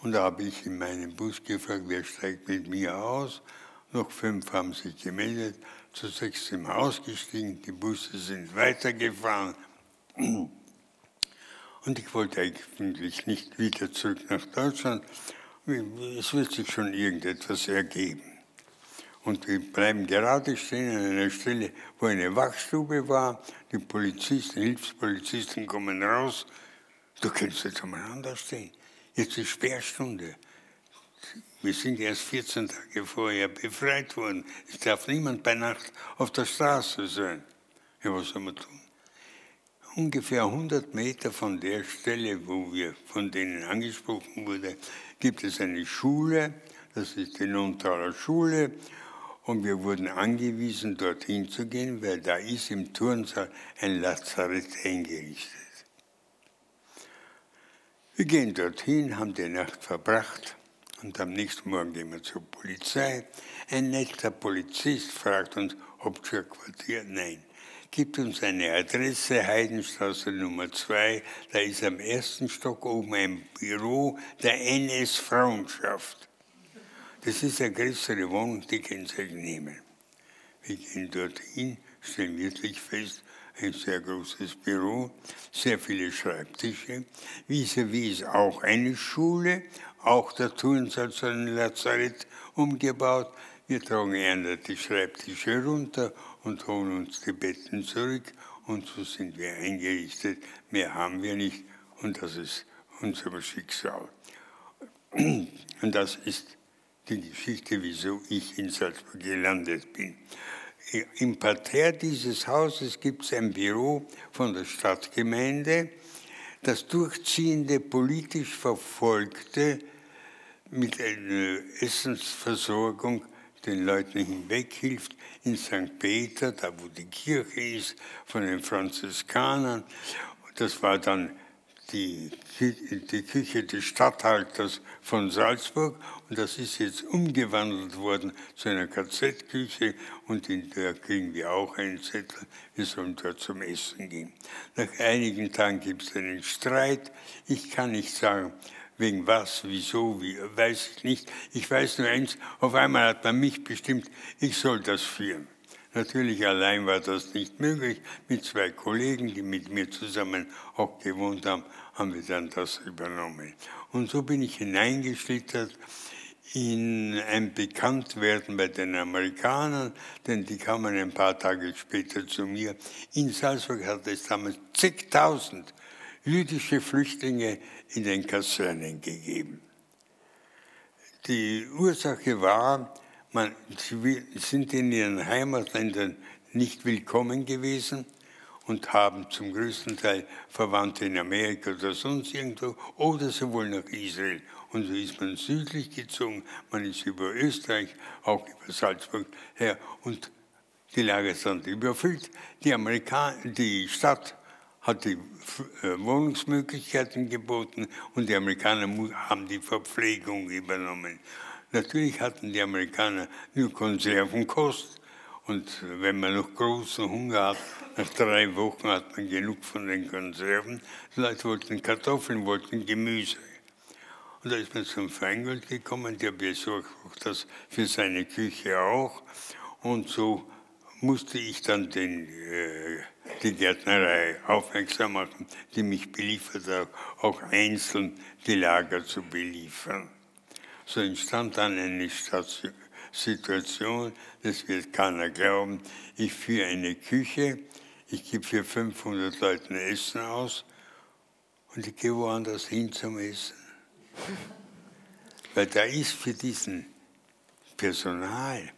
Und da habe ich in meinem Bus gefragt, wer steigt mit mir aus? Noch 5 haben sich gemeldet, zu 6 sind wir ausgestiegen, die Busse sind weitergefahren. Und ich wollte eigentlich nicht wieder zurück nach Deutschland. Es wird sich schon irgendetwas ergeben. Und wir bleiben gerade stehen an einer Stelle, wo eine Wachstube war. Die Polizisten, Hilfspolizisten kommen raus. Du kannst jetzt umeinander stehen. Jetzt ist Sperrstunde. Wir sind erst 14 Tage vorher befreit worden. Es darf niemand bei Nacht auf der Straße sein. Ja, was soll man tun? Ungefähr 100 Meter von der Stelle, wo wir von denen angesprochen wurden, gibt es eine Schule. Das ist die Nontaler Schule. Und wir wurden angewiesen, dorthin zu gehen, weil da ist im Turnsaal ein Lazarett eingerichtet. Wir gehen dorthin, haben die Nacht verbracht und am nächsten Morgen gehen wir zur Polizei. Ein netter Polizist fragt uns, habt ihr ein Quartier? Nein. Gibt uns eine Adresse, Heidenstraße Nummer 2, da ist am 1. Stock oben ein Büro der NS-Frauenschaft. Das ist eine größere Wohnung, die Kennzeichen nehmen. Wir gehen dorthin, stellen wirklich fest, ein sehr großes Büro, sehr viele Schreibtische. Vis-à-vis auch eine Schule, auch der Turnsaal zu einem Lazarett umgebaut. Wir tragen einander die Schreibtische runter und holen uns die Betten zurück. Und so sind wir eingerichtet. Mehr haben wir nicht und das ist unser Schicksal. Und das ist die Geschichte, wieso ich in Salzburg gelandet bin. Im Parterre dieses Hauses gibt es ein Büro von der Stadtgemeinde, das durchziehende politisch Verfolgte mit einer Essensversorgung den Leuten hinweghilft. In St. Peter, da wo die Kirche ist, von den Franziskanern. Das war dann die Küche des Statthalters von Salzburg und das ist jetzt umgewandelt worden zu einer KZ-Küche und in der kriegen wir auch einen Zettel, wir sollen dort zum Essen gehen. Nach einigen Tagen gibt es einen Streit, ich kann nicht sagen, wegen was, wieso, wie, weiß ich nicht. Ich weiß nur eins, auf einmal hat man mich bestimmt, ich soll das führen. Natürlich allein war das nicht möglich. Mit 2 Kollegen, die mit mir zusammen auch gewohnt haben, haben wir dann das übernommen. Und so bin ich hineingeschlittert in ein Bekanntwerden bei den Amerikanern, denn die kamen ein paar Tage später zu mir. In Salzburg hatte es damals zigtausend jüdische Flüchtlinge in den Kasernen gegeben. Die Ursache war, sie sind in ihren Heimatländern nicht willkommen gewesen und haben zum größten Teil Verwandte in Amerika oder sonst irgendwo oder sowohl nach Israel. Und so ist man südlich gezogen, man ist über Österreich, auch über Salzburg her und die Lager sind überfüllt. Die Stadt hat die Wohnungsmöglichkeiten geboten und die Amerikaner haben die Verpflegung übernommen. Natürlich hatten die Amerikaner nur Konservenkost und wenn man noch großen Hunger hat, nach 3 Wochen hat man genug von den Konserven. Die Leute wollten Kartoffeln, wollten Gemüse. Und da ist man zum Feingold gekommen, der besorgt das für seine Küche auch. Und so musste ich dann die Gärtnerei aufmerksam machen, die mich beliefert hat, auch einzeln die Lager zu beliefern. So entstand dann eine Situation, das wird keiner glauben, ich führe eine Küche, ich gebe für 500 Leuten Essen aus und ich gehe woanders hin zum Essen. Weil da ist für diesen Personal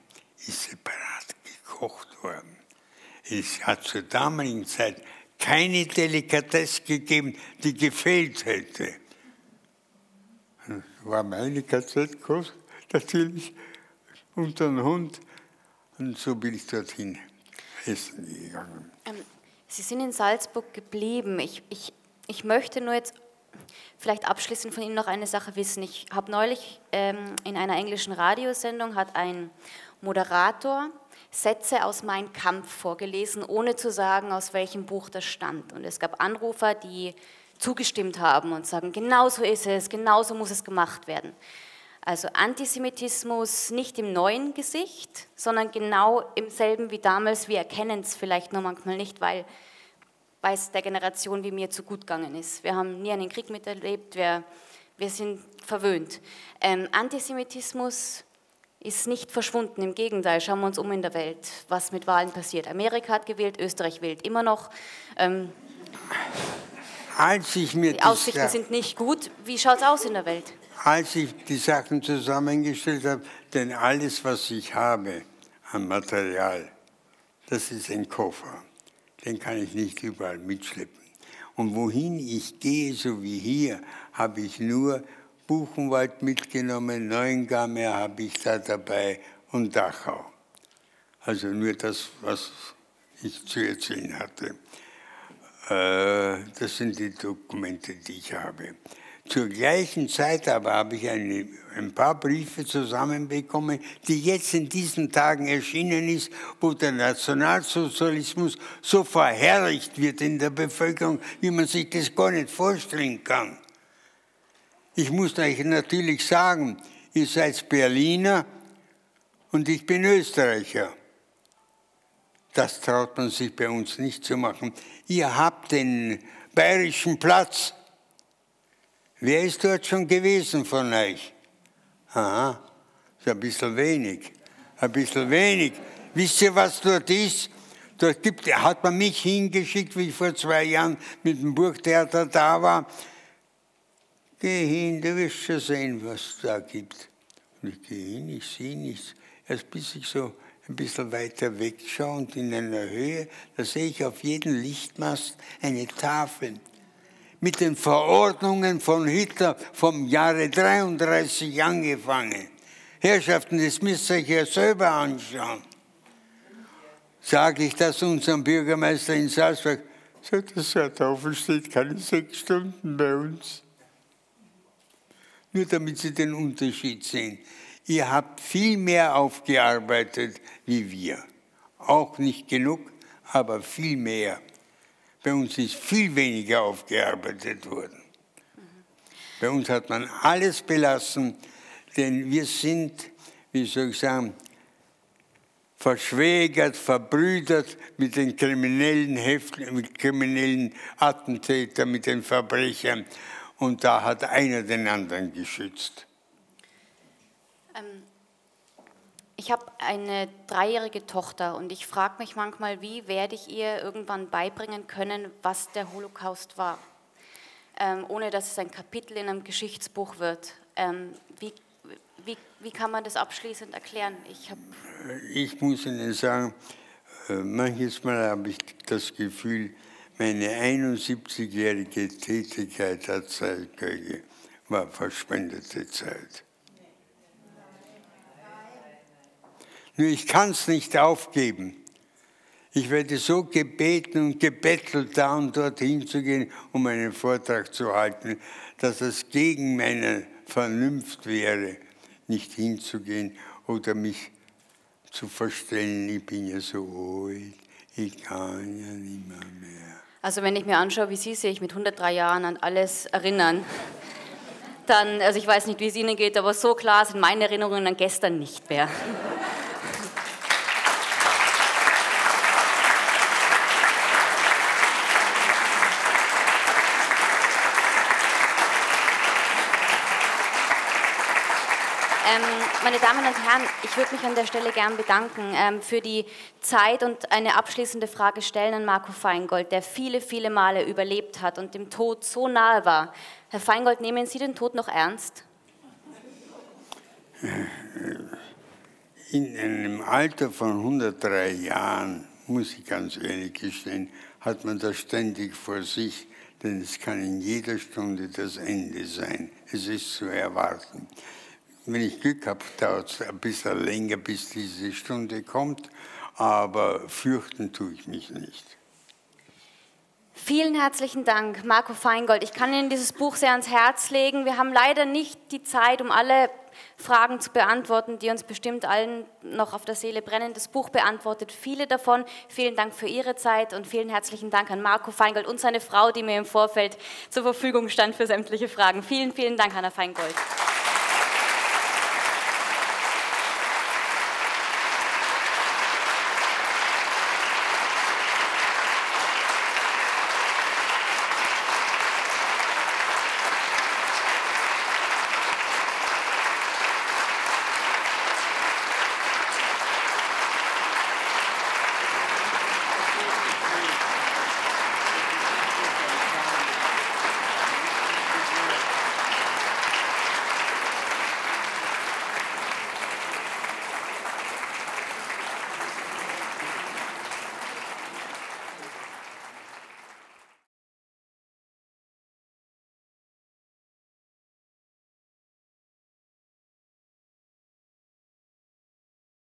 ist separat gekocht worden. Es hat zur damaligen Zeit keine Delikatesse gegeben, die gefehlt hätte. Das war meine KZ-Kost natürlich unter den Hund und so bin ich dorthin essen gegangen. Sie sind in Salzburg geblieben. Ich möchte nur jetzt vielleicht abschließend von Ihnen noch eine Sache wissen. Ich habe neulich in einer englischen Radiosendung hat ein Moderator Sätze aus Mein Kampf vorgelesen, ohne zu sagen, aus welchem Buch das stammt. Und es gab Anrufer, die zugestimmt haben und sagen, genau so ist es, genau so muss es gemacht werden. Also Antisemitismus nicht im neuen Gesicht, sondern genau im selben wie damals. Wir erkennen es vielleicht nur manchmal nicht, weil es der Generation wie mir zu gut gegangen ist. Wir haben nie einen Krieg miterlebt, wir sind verwöhnt. Antisemitismus ist nicht verschwunden, im Gegenteil, schauen wir uns um in der Welt, was mit Wahlen passiert. Amerika hat gewählt, Österreich wählt immer noch. Die Aussichten sind nicht gut. Wie schaut es aus in der Welt? Als ich die Sachen zusammengestellt habe, denn alles, was ich habe an Material, das ist ein Koffer. Den kann ich nicht überall mitschleppen. Und wohin ich gehe, so wie hier, habe ich nur Buchenwald mitgenommen, Neuengamme habe ich da dabei und Dachau. Also nur das, was ich zu erzählen hatte. Das sind die Dokumente, die ich habe. Zur gleichen Zeit aber habe ich ein paar Briefe zusammenbekommen, die jetzt in diesen Tagen erschienen ist, wo der Nationalsozialismus so verherrlicht wird in der Bevölkerung, wie man sich das gar nicht vorstellen kann. Ich muss euch natürlich sagen, ihr seid Berliner und ich bin Österreicher. Das traut man sich bei uns nicht zu machen. Ihr habt den Bayerischen Platz. Wer ist dort schon gewesen von euch? Aha, ist ein bisschen wenig. Ein bisschen wenig. Wisst ihr, was dort ist? Dort hat man mich hingeschickt, wie ich vor 2 Jahren mit dem Burgtheater da war. Geh hin, du wirst schon sehen, was es da gibt. Und ich gehe hin, ich sehe nichts. Erst bis ich so ein bisschen weiter weg schaue und in einer Höhe, da sehe ich auf jedem Lichtmast eine Tafel mit den Verordnungen von Hitler vom Jahre 1933 angefangen. Herrschaften, das müsst ihr euch ja selber anschauen. Sage ich das unserem Bürgermeister in Salzburg, so dass so eine Tafel steht, keine 6 Stunden bei uns. Nur damit Sie den Unterschied sehen. Ihr habt viel mehr aufgearbeitet wie wir. Auch nicht genug, aber viel mehr. Bei uns ist viel weniger aufgearbeitet worden. Bei uns hat man alles belassen, denn wir sind, wie soll ich sagen, verschwägert, verbrüdert mit den kriminellen Häftlingen, mit kriminellen Attentätern, mit den Verbrechern. Und da hat einer den anderen geschützt. Ich habe eine 3-jährige Tochter und ich frage mich manchmal, wie werde ich ihr irgendwann beibringen können, was der Holocaust war, ohne dass es ein Kapitel in einem Geschichtsbuch wird. Wie kann man das abschließend erklären? Ich muss Ihnen sagen, manches Mal habe ich das Gefühl, meine 71-jährige Tätigkeit als Zeitzeuge war verschwendete Zeit. Nur ich kann es nicht aufgeben. Ich werde so gebeten und gebettelt, da und dorthin zu gehen, um einen Vortrag zu halten, dass es gegen meine Vernunft wäre, nicht hinzugehen oder mich zu verstellen. Ich bin ja so alt, ich kann ja nicht mehr. Also wenn ich mir anschaue, wie Sie sich mit 103 Jahren an alles erinnern, dann, also ich weiß nicht, wie es Ihnen geht, aber so klar sind meine Erinnerungen an gestern nicht mehr. Meine Damen und Herren, ich würde mich an der Stelle gern bedanken für die Zeit und eine abschließende Frage stellen an Marko Feingold, der viele, viele Male überlebt hat und dem Tod so nahe war. Herr Feingold, nehmen Sie den Tod noch ernst? In einem Alter von 103 Jahren, muss ich ganz ehrlich gestehen, hat man das ständig vor sich, denn es kann in jeder Stunde das Ende sein. Es ist zu erwarten. Wenn ich Glück habe, dauert es ein bisschen länger, bis diese Stunde kommt, aber fürchten tue ich mich nicht. Vielen herzlichen Dank, Marko Feingold. Ich kann Ihnen dieses Buch sehr ans Herz legen. Wir haben leider nicht die Zeit, um alle Fragen zu beantworten, die uns bestimmt allen noch auf der Seele brennen. Das Buch beantwortet viele davon. Vielen Dank für Ihre Zeit und vielen herzlichen Dank an Marko Feingold und seine Frau, die mir im Vorfeld zur Verfügung stand für sämtliche Fragen. Vielen, vielen Dank, Hanna Feingold.